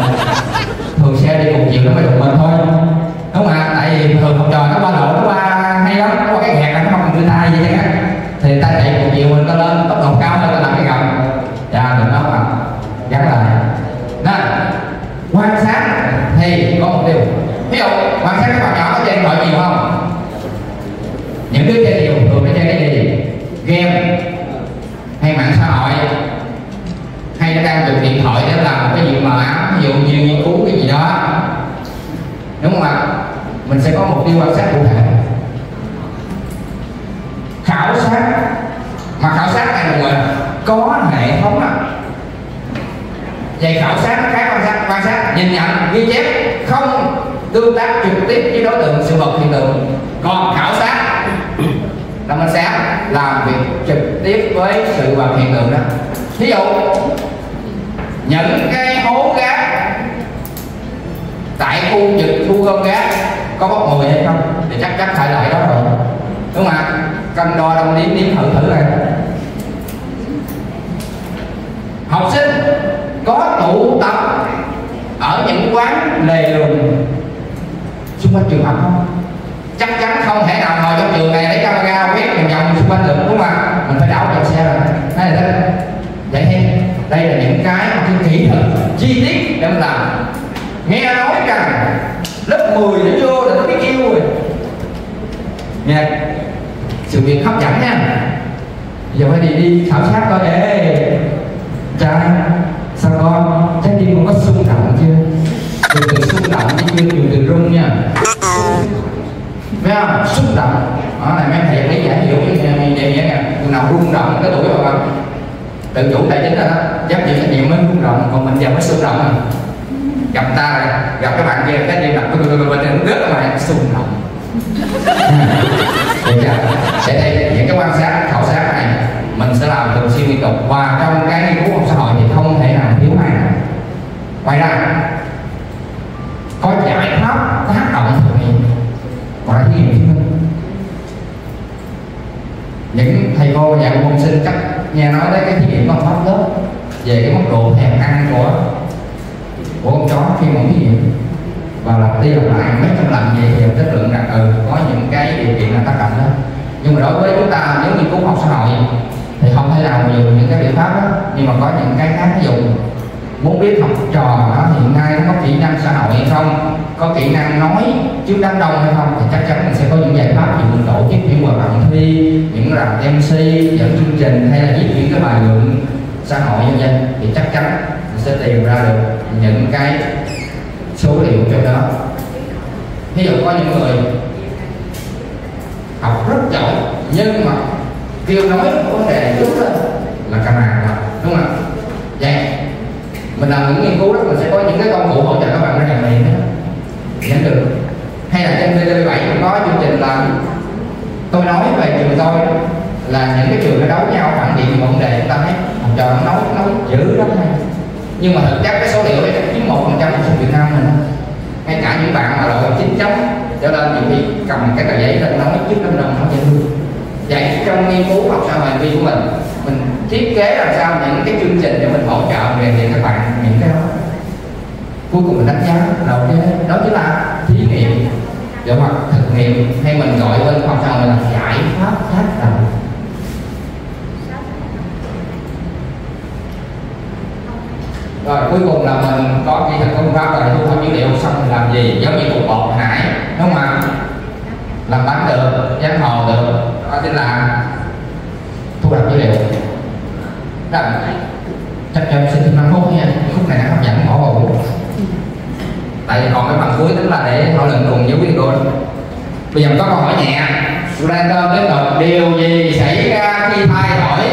thường xe đi cùng chiều nó mới đụng mình thôi, đúng không ạ? Tại vì thường học trò nó qua lộ nó qua hay lắm, nó qua cái hẹp là nó không đưa tay vậy chẳng hạn, thì ta chạy cùng chiều mình nó lên tốc độ cao hơn là làm cái gầm. Dạ đừng nói mà gắn lại. Quan sát thì có một điều, ví dụ quan sát các bạn nhỏ có chơi điện thoại nhiều không? Những đứa chơi nhiều thường nó chơi cái gì? Game hay mạng xã hội, hay nó đang dùng điện thoại để làm cái gì mờ ám, ví dụ như nghiên cứu cái gì đó, đúng không ạ? Mình sẽ có một điều quan sát cụ thể, khảo sát, mà khảo sát này là mình có hệ thống ạ. Vậy khảo sát nó khác quan sát, quan sát nhìn nhận, ghi chép, không tương tác trực tiếp với đối tượng sự vật hiện tượng. Còn khảo sát là mình sẽ làm việc trực tiếp với sự vật hiện tượng đó. Ví dụ những cái hố gác tại khu vực thu gom gác có bốc mùi hay không thì chắc chắn phải lại đó rồi, đúng không ạ? Cân đo đong đếm đếm thử thử này. Học sinh có tụ tập ở những quán lề đường xung quanh trường học không? Chắc chắn không thể nào ngồi trong trường này để camera quét vòng vòng xung quanh được, đúng không? Mình phải đảo dòng xe rồi. Đây là thế. Vậy thì đây là những cái kỹ thuật chi tiết để mình làm. Nghe nói rằng lớp mười nó vô là nó biết yêu rồi. Nghe sự việc hấp dẫn nha. Giờ phải đi đi khảo sát coi để trai sao con trái tim con có xung động chưa? Từ từ xung động chứ chưa từ từ rung nha, phải không? Xung động đó này mấy thầy thấy giải hiểu như vậy nha. Người nào rung động cái tuổi rồi không tự chủ tài chính rồi đó, dám chịu trách nhiệm mới rung động, còn mình giờ mới xung động. Rồi gặp ta rồi gặp các bạn kia cái gì đặt bên nước mà xung động. Để đây những cái quan sát khảo sát này mình sẽ làm thường xuyên liên tục, và trong cái nghiên cứu học xã hội thì không thể nào thiếu hai này. Ngoài ra có giải pháp tác động thử nghiệm, gọi là thí nghiệm chứng minh. Những thầy cô dạy học sinh chắc nghe nói tới cái thí nghiệm bằng pháp lớp về cái mức độ thèm ăn của của con chó khi mà thí nghiệm, và làm đi làm lại mấy trăm lần về thì chất lượng rằng ừ có những cái điều kiện là tác động đó. Nhưng mà đối với chúng ta nếu nghiên cứu học xã hội thì không thể nào dùng những cái biện pháp đó, nhưng mà có những cái khác dùng. Muốn biết học trò đó hiện nay nó có kỹ năng xã hội hay không, có kỹ năng nói trước đám đông hay không, thì chắc chắn mình sẽ có những giải pháp như những tổ chức những hoạt động thi, những làm em xê, dẫn chương trình hay là viết những cái bài luận xã hội nhân dân, thì chắc chắn mình sẽ tìm ra được những cái số liệu cho đó. Ví dụ có những người học rất giỏi nhưng mà kêu nói vấn đề đúng là, là cà màng mà, đúng không? Vậy mình làm những nghiên cứu đó, mình sẽ có những cái công cụ hỗ trợ các bạn nó làm liền đó, nhận được. Hay là trên tê vê bảy cũng có chương trình là tôi nói về trường tôi, là những cái trường nó đấu nhau phản biện một vấn đề, chúng ta thấy học trò nó nói nó dữ lắm hay, nhưng mà thực chất cái số liệu đấy chiếm một phần trăm của Việt Nam mình. Ngay cả những bạn mà đội chín chấm trở lên thì cầm cái tờ giấy lên nói trước đám đông nó dễ thương. Vậy trong nghiên cứu học xã hội hành vi của mình, mình thiết kế làm sao những cái chương trình để mình hỗ trợ về thì các bạn những cái đó. Cuối cùng mình đánh giá đầu tiên đó chính là thí nghiệm, dụ hoặc thực nghiệm, hay mình gọi bên khoa học xã hội là giải pháp tác động. Rồi cuối cùng là mình có kỹ thuật công pháp là thu thập dữ liệu, xong mình làm gì, giống như cục bột hải, đúng không ạ? Làm bánh được, dán hồ được, đó chính là thu thập dữ liệu. Đó, chắc cho em xin thêm năm phút nha, khúc này nó hấp dẫn bỏ vào. Tại vì còn cái phần cuối tính là để thảo luận cùng với quý vị cô. Bây giờ mình có câu hỏi nhẹ, Random tiếp tục, điều gì xảy ra khi thay đổi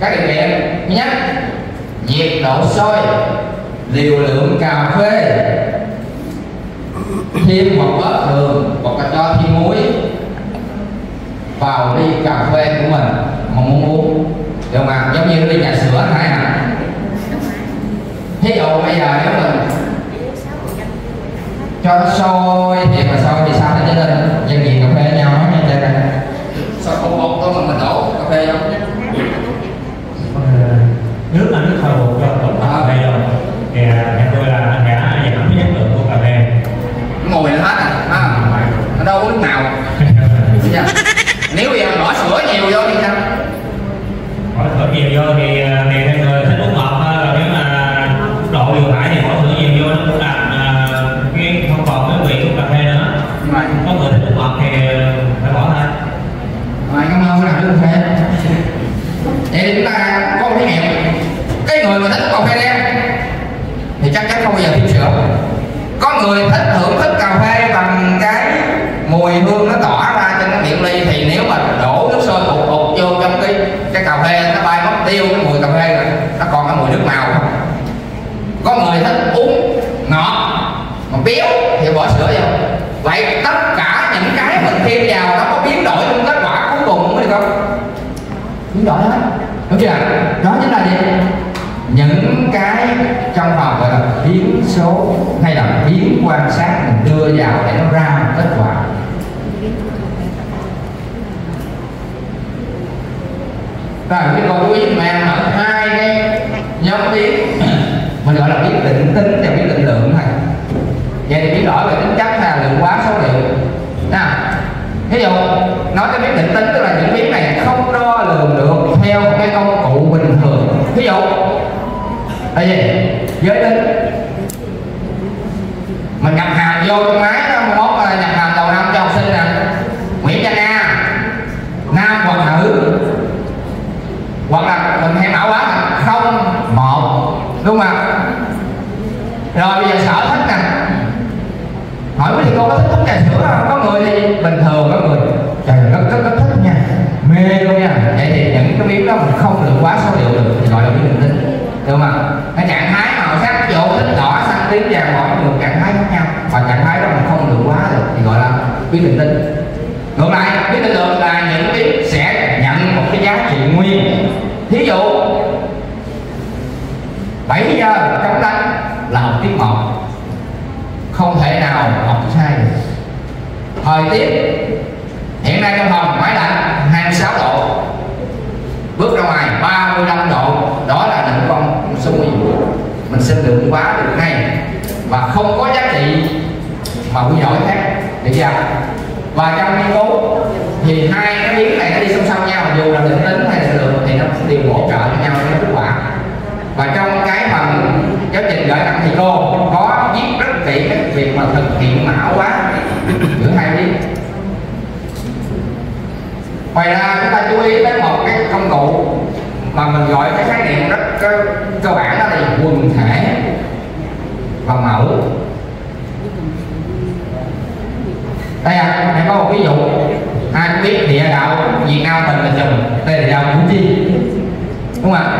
các điều kiện? Thứ nhất, nhiệt độ sôi, liều lượng cà phê, thêm hoặc bớt đường hoặc là cho thêm muối vào ly cà phê của mình mà muốn uống, được mà giống như ly trà sữa hay hả? Thí dụ bây giờ nếu mình cho nó sôi thiệt là sôi thì sao nó trở nên dân nghiền cà phê nhau nói như thế này, sao không bột có mình mình đổ cà phê không? Nước là nước hồi hộp cho tổng cà phê rồi. Thì em tôi là anh đã giải thích chất lượng của cà phê. Ngồi là hết à, nó đâu có nước nào. Nếu em bỏ sữa nhiều vô thì sao? Bỏ sữa nhiều vô thì mẹ em người thích uống ngọt hơn. Nếu mà độ vừa phải thì bỏ sữa nhiều vô nó cũng làm cái không còn cái vị của cà phê nữa. Có người thích uống ngọt thì phải bỏ thôi. Mày cảm ơn làm nước cà phê. Vậy chúng ta có một cái mẹo, cái người mà thích cà phê đen thì chắc chắn không bao giờ thêm sữa. Có người thích thưởng thức cà phê bằng cái mùi hương nó tỏa ra trên cái miệng ly, thì nếu mà đổ nước sôi hụt hụt vô trong cái cái cà phê nó bay mất tiêu cái mùi cà phê rồi, nó còn cái mùi nước màu không. Có người thích uống ngọt mà béo thì bỏ sữa vô. Vậy tất cả những cái mình thêm vào nó có biến đổi trong kết quả cuối cùng hay không? Biến đổi hết, đúng chưa? Đó chính là gì? Những cái trong phòng gọi là biến số hay là biến quan sát mình đưa vào để nó ra một kết quả. Rồi cái câu cuối mà em nói hai cái nhóm biến mình gọi là biến định tính và biến định lượng này. Vậy thì biến đổi về tính chất là lượng hóa số liệu. Nào, ví dụ nói cái biến định tính tức là những biến này không đo lường được theo cái công cụ bình thường. Ví dụ là gì? Giới tính. Mình nhập hàng vô trong máy đó, mốt là nhập hàng đầu năm cho học sinh nè, Nguyễn Văn A, nam hoặc nữ, hoặc là mình hay bảo quá không một, đúng không? Rồi bây giờ sở thích nè, hỏi quý vị cô có thích uống trà sữa không? Có người thì bình thường, có người trời rất rất rất thích nha, mê luôn nha. Vậy thì những cái miếng đó mình không được quá số liệu được thì gọi là biến định tính, được mà. Cái trạng thái màu sắc vô tích đỏ xanh tím vàng mỗi một trạng thái khác nhau, và trạng thái đó mình không được quá được thì gọi là biến định tính. Ngược lại, biến định lượng là những cái sẽ nhận một cái giá trị nguyên. Thí dụ bảy giờ trong đánh là học tiết một, không thể nào học sai được. Thời tiết hiện nay trong phòng máy lạnh hai mươi sáu độ, bước ra ngoài ba mươi lăm độ, đó là những con số nguyên mình xin lượng quá được ngay và không có giá trị mà quy đổi khác để ra. Và trong nghiên cứu thì hai biến này nó đi song song nhau, dù là lượng tính hay là lượng thì nó đều hỗ trợ cho nhau cho kết quả. Và trong cái phần giáo trình gửi tặng thì cô có viết rất kỹ cái việc mà thực hiện mã hóa giữa hai biến. Ngoài ra chúng ta chú ý đến một cái công cụ mà mình gọi cái khái niệm rất cơ, cơ bản, đó là quần thể và mẫu. Đây à, hãy có một ví dụ. Ai cũng biết địa đạo Việt Nam mình là chùm, đây là địa đạo Củ Chi, đúng không ạ?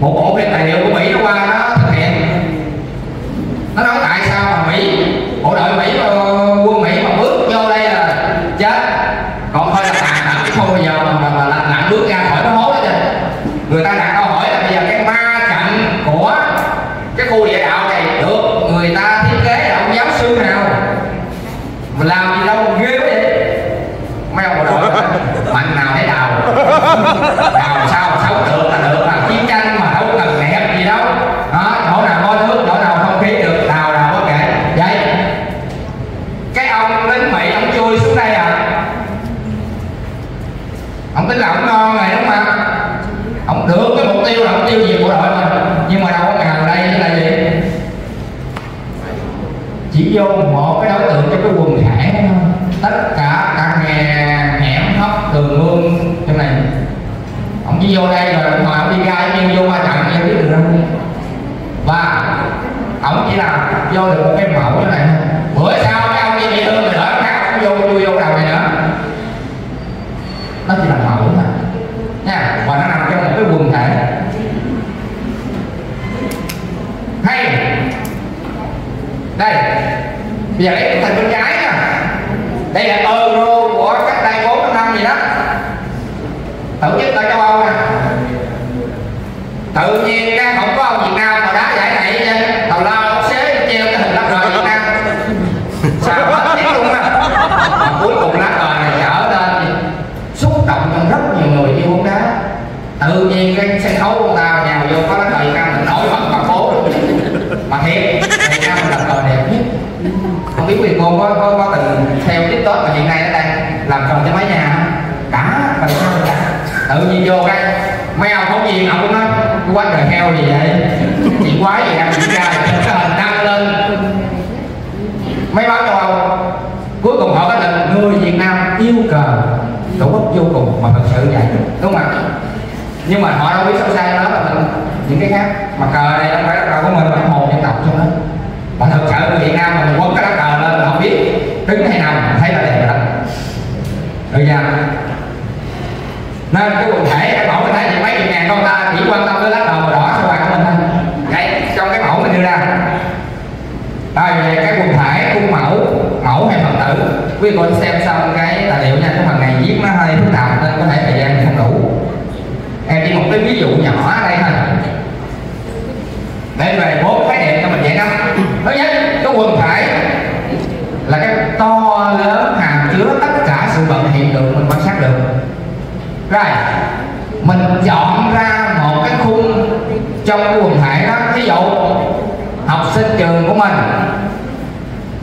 Một bộ phim tài liệu của Mỹ nó qua nó thực hiện, nó nói tại sao mà Mỹ, bộ đội Mỹ, quân Mỹ mà bước vô đây là chết, còn thôi là tàn đạn chứ không bao giờ mà mà là lặn bước ra khỏi cái hố đó chứ. Người ta đặt câu hỏi là bây giờ cái ma trận của cái khu địa đạo này được người ta thiết kế là ông giáo sư nào mà làm gì đâu ghê quá vậy, mấy ông bộ đội mạnh nào thấy đào đào sao sống được là được, là chiến tranh mà đâu cần đẹp gì đâu đó, chỗ nào có nước chỗ nào không khí được đào nào có kệ vậy. Cái ông lính Mỹ ông chui xuống đây à, ông tính là ông ngon này đúng không, ông được cái mục tiêu là ông tiêu diệt bộ đội mà, nhưng mà đâu có ngàn đây chứ là gì, chỉ vô một cái đối tượng cho cái quần thể thôi, tất cả các hẻm hóc đường mương trong này ông chỉ vô đây rồi ông ngồi đi ra nhưng vô ba trận em biết được đâu, và ông chỉ làm vô được một cái mẫu như này. Bữa sau cái ông đi thương rồi đỡ khác vô chui vô đầu này nữa, nó chỉ là mẫu thôi nha, và nó nằm trong một cái quần thể. Hay đây bây giờ lấy cái thành bên trái nè, đây là euro của cách đây bốn năm gì đó, tổ chức ở châu Âu nè, tự nhiên cái không có ông Việt Nam mà đá giải này chứ, tàu lao ông xế treo cái hình lắp rời Việt Nam sao mà tiếc luôn á. Cuối cùng lắp rời này trở nên xúc động trong rất nhiều người yêu bóng đá, tự nhiên cái sân khấu của ta nhào vô có lắp rời Việt Nam mình nổi bật bằng phố luôn mà thiệt. Không biết Việt Nam có, có, có từng theo TikTok mà hiện nay nó đang làm tròn cho mấy nhà không? Cả, mình sao cả. Tự nhiên vô cái, mấy ông phóng viên ông cũng nói cái quán đời heo gì vậy? Chuyện quái gì đang diễn ra, cái hình đăng lên. Mấy báo châu Âu, cuối cùng họ có định người Việt Nam yêu cờ, tổ quốc vô cùng mà thật sự vậy, đúng không ạ? Nhưng mà họ đâu biết sâu xa đó là những cái khác, mà cờ này không phải là cờ của mình, mà hồn dân tộc trong đó. Mà thật sự ở Việt Nam mà mình quấn cái lá cờ lên là không biết đứng hay nằm, thấy là đẹp rồi đó, được chưa? Nên cái quần thể cái mẫu mình thấy thì mấy chục ngàn con ta chỉ quan tâm tới lá cờ màu đỏ sao vàng của mình thôi. Đấy, trong cái mẫu mình đưa ra rồi cái quần thể cung mẫu mẫu hay phần tử. Quý vị còn xem xong cái tài liệu nha, cái phần này viết nó hơi phức tạp nên có thể thời gian không đủ, em chỉ một cái ví dụ nhỏ ở đây thôi để về bốn khái niệm cho mình dạy năm. Thứ nhất, cái quần thể là cái to lớn hàm chứa tất cả sự vận hiện tượng mình quan sát được. Rồi mình chọn ra một cái khung trong cái quần thể đó. Ví dụ học sinh trường của mình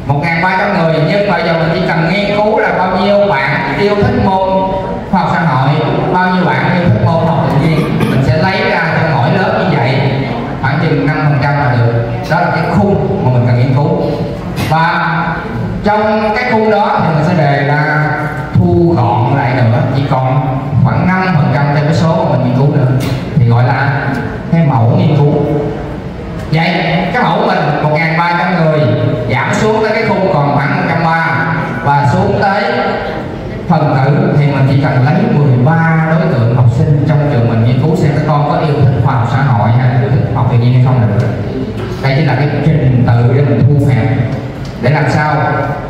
một ngàn ba trăm người, nhưng bây giờ mình chỉ cần nghiên cứu là bao nhiêu bạn yêu thích môn khoa học xã hội, bao nhiêu bạn yêu thích môn học tự nhiên, mình sẽ lấy ra cho mỗi lớp như vậy khoảng chừng năm phần trăm là được. Đó là cái khung mà mình cần nghiên cứu, và trong cái khung đó thì mình sẽ đề là thu gọn lại nữa, chỉ còn khoảng năm phần trăm trong cái số mà mình nghiên cứu được, thì gọi là cái mẫu nghiên cứu. Vậy cái mẫu mình một ngàn ba trăm người giảm xuống tới cái khung còn khoảng một trăm ba mươi, và xuống tới phần tử thì mình chỉ cần lấy mười ba đối tượng học sinh trong trường mình nghiên cứu xem các con có yêu thích khoa học xã hội hay là yêu thích học tự nhiên hay không được. Đây chính là cái trình tự để mình thu hẹp, để làm sao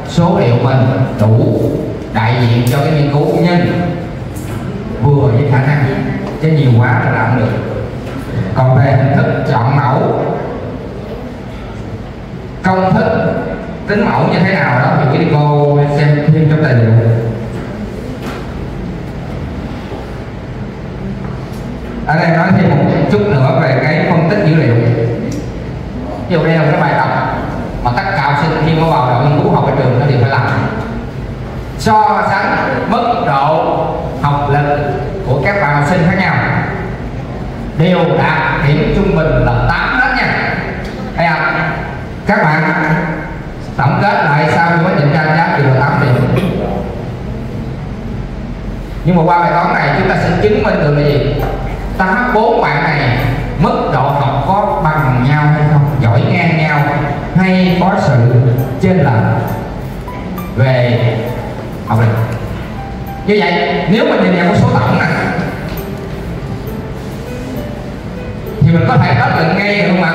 số liệu mình đủ đại diện cho cái nghiên cứu nhưng vừa với khả năng, chứ nhiều quá là làm không được. Còn về hình thức chọn mẫu, công thức tính mẫu như thế nào đó thì quý vị cô xem thêm trong tài liệu. Ở đây nói thêm một chút nữa về cái phân tích dữ liệu. Ví dụ đây là cái bài tập mà tất cả học sinh khi vào đầu nghiên cứu học ở trường nó đều phải làm. So sánh mức độ học lần của các bạn học sinh khác nhau đều đạt điểm trung bình là tám hết nha. Thấy không? Các bạn tổng kết lại sau quá trình tranh giá đều là tám điểm. Nhưng mà qua bài toán này chúng ta sẽ chứng minh được là gì? Tám bốn bạn này mức độ học có bằng nhau hay không, giỏi ngang nhau hay có sự chênh lệch về học lực. Như vậy nếu mình nhìn vào con số tổng này thì mình có thể kết luận ngay được không ạ?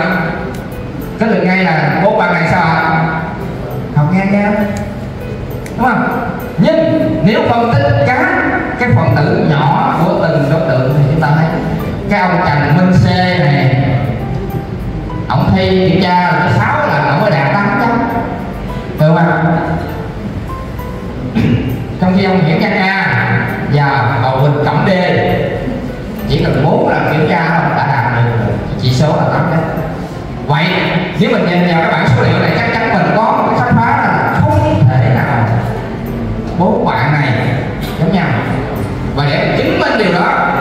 Kết luận ngay là bốn bạn này sao ạ? Học ngang nhau, đúng không? Nhưng nếu phân tích các cái phần tử nhỏ của từng đối tượng thì chúng ta thấy cái ông Trần Minh C này, ông thi kiểm tra là sáu là ông mới đạt tám chấm, được không? Trong khi ông Nguyễn Văn A và Bầu Huỳnh Cẩm D chỉ cần bốn lần kiểm tra không đã đạt được chỉ số là tám đấy. Vậy nếu mình nhìn vào các bảng số liệu này chắc chắn mình có một cái khám phá là không thể nào bốn bạn này giống nhau. Và để chứng minh điều đó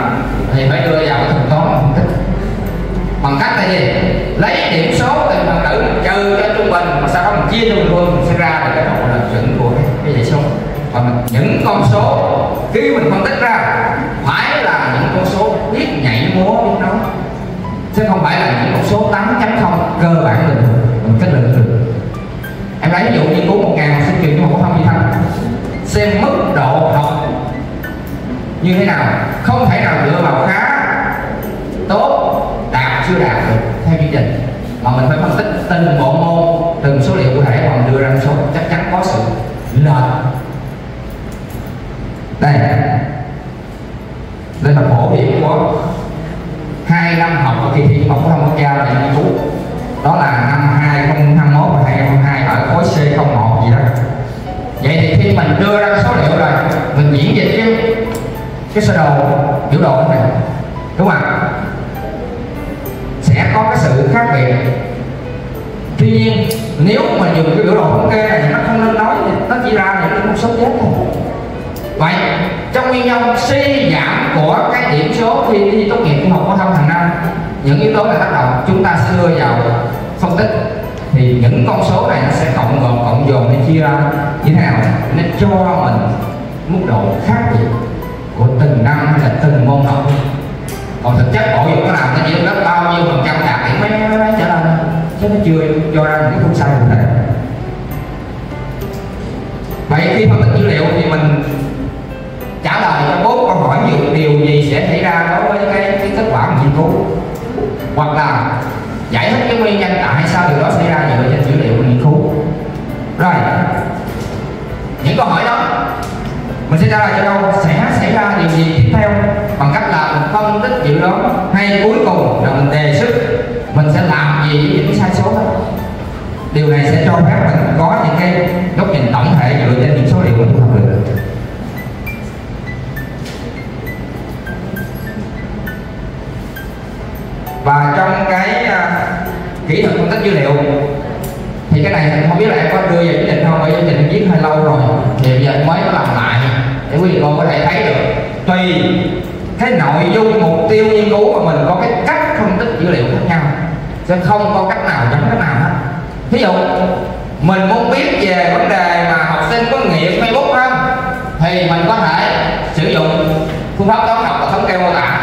thì phải đưa vào thực toán phân tích bằng cách là gì? Lấy điểm số từ phần tử trừ cho trung bình mà sau đó mình chia cho bình phương sẽ ra được cái độ lợi chuẩn của cái hệ số. Và mình, những con số khi mình phân tích ra phải là những con số biết nhảy múa biết nói, chứ không phải là những con số tám chấm không cơ bản được mình kết luận được. Em lấy ví dụ nghiên cứu một ngàn học sinh trường trung học phổ thông Vị Thanh xem mức độ học như thế nào, không thể nào dựa vào khá tốt đạt chưa đạt được theo quy trình, mà mình phải phân tích từng bộ môn từng số liệu cụ thể và đưa ra số chắc chắn có sự lệch. Đây đây là phổ điểm của hai năm học của kỳ thi Trung học phổ thông quốc gia tại nghiên cứu, đó là năm hai không hai mốt và hai không hai hai ở khối C không một gì đó. Vậy thì khi mình đưa ra số liệu rồi mình diễn dịch cái cái sơ đồ biểu đồ này, đúng không ạ? Sẽ có cái sự khác biệt. Tuy nhiên nếu mà dùng cái biểu đồ thống kê này nó không nên nói, nó chỉ ra những con số chết thôi. Vậy trong nguyên nhân suy giảm của cái điểm số khi thi tốt nghiệp trung học phổ thông hàng năm, những yếu tố này tác động chúng ta sẽ đưa vào phân tích, thì những con số này nó sẽ cộng gộp cộng dồn để chia ra như thế nào nó cho mình mức độ khác biệt của từng năm hay là từng môn học. Còn thực chất bộ dụng nó làm nó chỉ lớp bao nhiêu phần trăm đạt điểm mấy mấy trở lên, chứ nó chưa cho ra những phút sai cụ thể. Vậy khi phân tích dữ liệu thì mình trả lời cho bốn câu hỏi như điều gì sẽ xảy ra đối với cái, cái kết quả nghiên cứu, hoặc là giải thích cái nguyên nhân tại sao điều đó xảy ra dựa trên dữ liệu nghiên cứu. Rồi những câu hỏi đó mình sẽ trả lời cho đâu sẽ xảy ra điều gì tiếp theo bằng cách là mình phân tích dự đoán, hay cuối cùng là mình đề xuất mình sẽ làm gì với những sai số đó. Điều này sẽ cho phép mình có những cái góc nhìn tổng thể dựa trên những số liệu mình thu thập được. Và trong cái uh, kỹ thuật phân tích dữ liệu thì cái này không biết là em có đưa vào chương trình không, bởi chương trình viết hơi lâu rồi thì bây giờ mới có làm lại để quý vị cô có thể thấy được tùy cái nội dung mục tiêu nghiên cứu mà mình có cái cách phân tích dữ liệu khác nhau, chứ không có cách nào giống cách nào hết. Ví dụ mình muốn biết về vấn đề mà học sinh có nghiện Facebook không thì mình có thể sử dụng phương pháp toán học và thống kê mô tả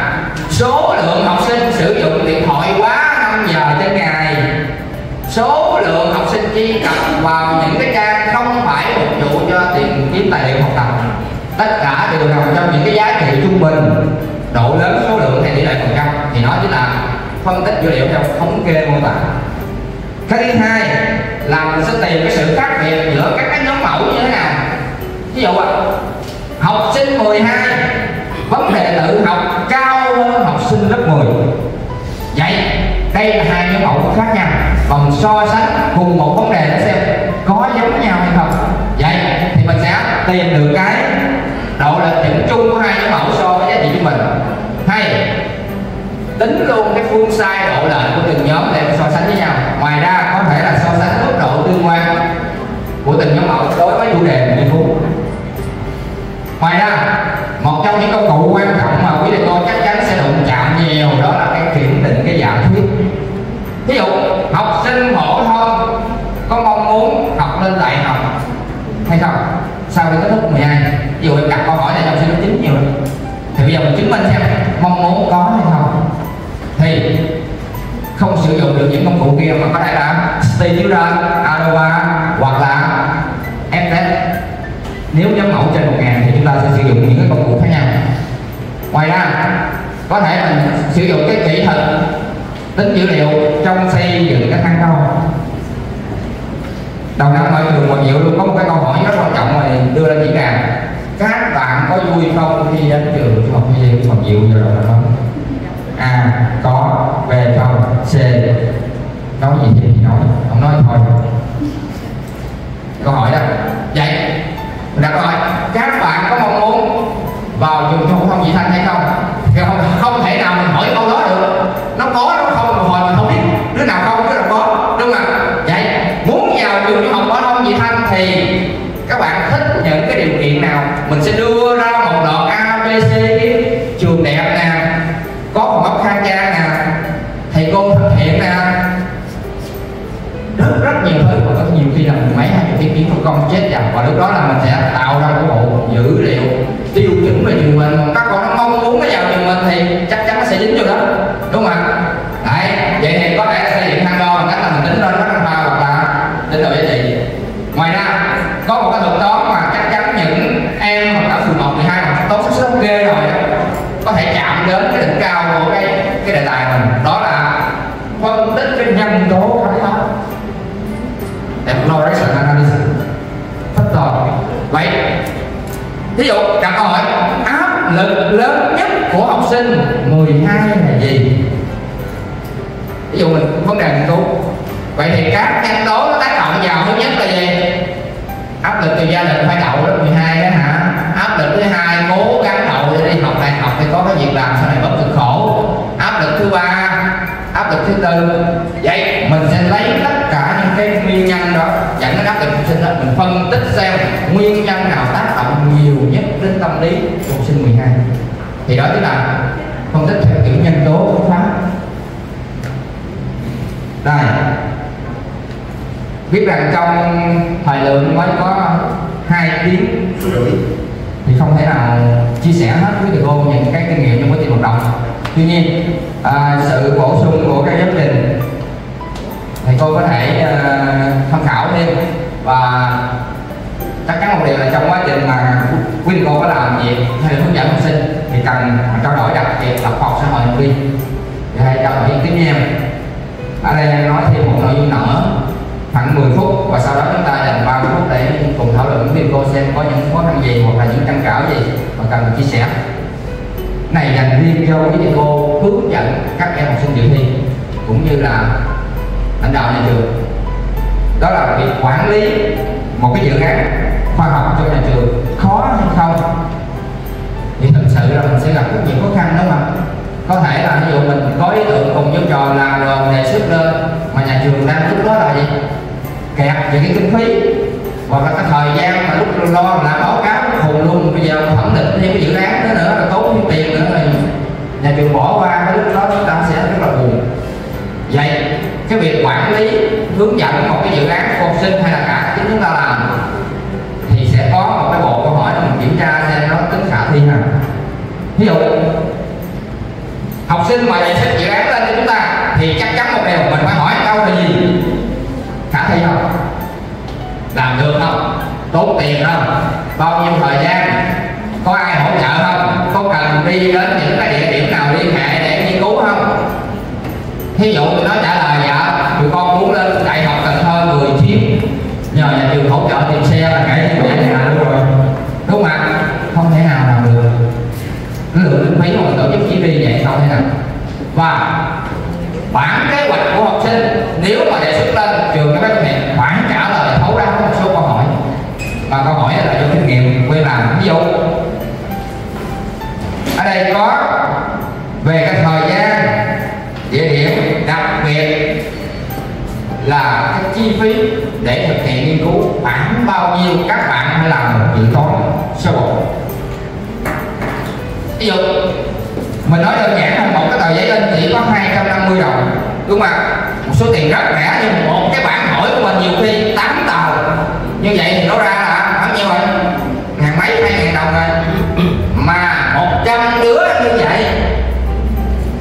số lượng học sinh sử dụng điện thoại quá năm giờ trên ngày, số lượng học sinh truy cập vào những cái trang không phải phục vụ cho tìm kiếm tài liệu học tập, tất cả đều nằm trong những cái giá trị trung bình độ lớn số lượng hay tỷ lệ phần trăm, thì nó chính là phân tích dữ liệu theo thống kê mô tả. Cái thứ hai là mình sẽ tìm cái sự khác biệt giữa các cái nhóm mẫu như thế nào. Ví dụ học sinh mười hai vấn đề tự học cao hơn học sinh lớp mười. Vậy đây là hai nhóm mẫu khác nhau, còn so sánh cùng một vấn đề để xem có giống nhau hay không. Vậy thì mình sẽ tìm được cái độ lệch chuẩn chung của hai nhóm mẫu so với giá trị của mình, hay tính luôn cái phương sai độ lệch của từng nhóm để so sánh với nhau. Ngoài ra có thể là so sánh mức độ tương quan của từng nhóm mẫu đối với chủ đề nghiên cứu. Ngoài ra một trong trong những công cụ quan trọng mà quý thầy cô chắc chắn sẽ đụng chạm nhiều, đó là cái kiểm định, cái giả thuyết. Ví dụ học sinh phổ thông có mong muốn học lên đại học hay không sau khi kết thúc mười hai? Ví dụ em đặt câu hỏi này trong sinh lớp chín nhiều lắm, thì bây giờ mình chứng minh xem mong muốn có hay không. Thì không sử dụng được những công cụ kia mà có thể là Student, Adobe hoặc là em tê. Nếu nhóm mẫu trên một ngàn thì chúng ta sẽ sử dụng những cái công cụ khác nhau. Ngoài ra có thể mình sử dụng cái kỹ thuật tính dữ liệu trong xây dựng các thang câu. Đầu năm ở trường Hoàng Diệu luôn có một cái câu hỏi rất quan trọng mà đưa lên diễn đàn: các bạn có vui không khi đến trường trung học Hoàng Diệu giờ rồi không? A. Có. B. Không. C. Nói gì thì nói, không nói thôi. Câu hỏi đó. Vậy đặt câu hỏi các bạn có mong muốn vào trường trung học Hoàng Vị Thanh hay không? Thì không, không thể nào mình hỏi câu đó được. Nó có nó không, một hồi mình không biết đứa nào không đứa nào có, đúng không? Vậy muốn vào trường trung học phổ thông Vị Thanh thì các bạn thích những cái điều kiện nào? Mình sẽ đưa ra một đoạn a bê xê: trường đẹp nè, có phòng ốc khang trang nè, thầy cô thân thiện nè, rất rất nhiều thứ. Mà có nhiều khi là mấy hai cái kiến thức công chết dần, và lúc đó là mình sẽ tạo ra cái bộ dữ liệu tiêu chuẩn về trường mình. Các con nó mong muốn nó vào trường mình thì chắc chắn nó sẽ dính vô đó, đúng không ạ? Đấy, vậy thì có thể xây dựng thang đo cách là mình tính lên rất là cao hoặc là tính độ giá trị. Ngoài ra có một cái thuật toán mà chắc chắn những em mà cả phường một, mười hai mà tốt xuất sắc ghê rồi có thể chạm đến cái đỉnh cao của cái cái đề tài mình, đó là phân tích cái nhân tố khám phá, exploration analysis, factor. Vậy ví dụ đặt câu hỏi áp lực lớn nhất của học sinh mười hai là gì? Ví dụ mình vấn đề nghiên cứu. Vậy thì các nhân tố nó tác động vào, thứ nhất là gì? Áp lực từ gia đình phải đậu lớp mười hai đó hả? Áp lực thứ hai cố gắng đậu để đi học đại học thì có cái việc làm sau này bớt cực khổ. Áp lực thứ ba, áp lực thứ tư. Vậy mình sẽ lấy tất cả những cái nguyên nhân đó dẫn đến áp lực học sinh đó, mình phân tích xem nguyên nhân nào tác động nhiều nhất đến tâm lý của học sinh mười hai. Thì đó chính là phân tích theo kiểu nhân tố của khóa. Đây, biết rằng trong thời lượng mới có hai tiếng rưỡi thì không thể nào chia sẻ hết với thầy cô những cái kinh nghiệm trong quá trình hoạt động. Tuy nhiên à, sự bổ sung của các giáo trình thầy cô có thể à, tham khảo thêm, và chắc chắn một điều là trong quá trình mà quý thầy cô có làm việc hay hướng dẫn học sinh thì cần trao đổi, đặc biệt là khoa học xã hội học viên thì hãy trao đổi tiếp nhau. Ở đây em nói thêm một nội dung nữa khoảng mười phút, và sau đó chúng ta dành ba mươi phút để cùng thảo luận với cô xem có những khó khăn gì hoặc là những tham khảo gì mà cần chia sẻ. Này dành riêng cho quý thầy cô hướng dẫn các em học sinh dự thi cũng như là lãnh đạo nhà trường, đó là việc quản lý một cái dự án khoa học cho nhà trường khó hay không. Thì thực sự là mình sẽ gặp rất nhiều khó khăn, đúng không? Có thể là ví dụ mình có ý tưởng cùng với trò làm rồi đề xuất lên mà nhà trường đang lúc đó là gì? Kẹt về cái kinh phí, hoặc là cái thời gian mà lúc lo là báo cáo khùng luôn, bây giờ thẩm định thêm cái dự án đó nữa là tốn thêm tiền nữa, thì nhà trường bỏ qua cái lúc đó chúng ta sẽ rất là buồn. Vậy cái việc quản lý hướng dẫn một cái dự án của học sinh hay là cả chính chúng ta làm thì sẽ có một cái bộ câu hỏi để mình kiểm tra xem nó tính khả thi nào. Ví dụ học sinh mà đề xuất dự án lên cho chúng ta thì chắc chắn một điều mình phải hỏi câu là gì? Khả thi không? Làm được không? Tốn tiền không? Bao nhiêu thời gian? Có ai hỗ trợ không? Có cần đi đến những cái địa điểm nào liên hệ để nghiên cứu không? Thí dụ tụi nó trả lời dạ tụi con muốn lên đại học Cần Thơ mười chiếc, nhờ nhà trường hỗ trợ tiền xe là cái gì vậy là đúng rồi, đúng không ạ? Không thể nào làm được. Lượng kinh phí mà tổ chức chi phí vậy không thể nào. Và bản kế hoạch của học sinh nếu mà đề xuất lên trường các bạn hiện khoảng trả lời thấu đáo một số câu hỏi, và câu hỏi là do kinh nghiệm quay làm. Ví dụ ở đây có về cái thời gian, địa điểm, đặc biệt là cái chi phí để thực hiện nghiên cứu khoảng bao nhiêu, các bạn phải làm một dự toán sơ bộ. Ví dụ mình nói đơn giản là một cái tờ giấy in chỉ có hai trăm năm mươi đồng, đúng không ạ? Một số tiền rất rẻ, nhưng một cái bản hỏi của mình nhiều khi tám tờ như vậy thì nó ra là bao nhiêu rồi, ngàn mấy hai ngàn đồng rồi. Mà một trăm đứa như vậy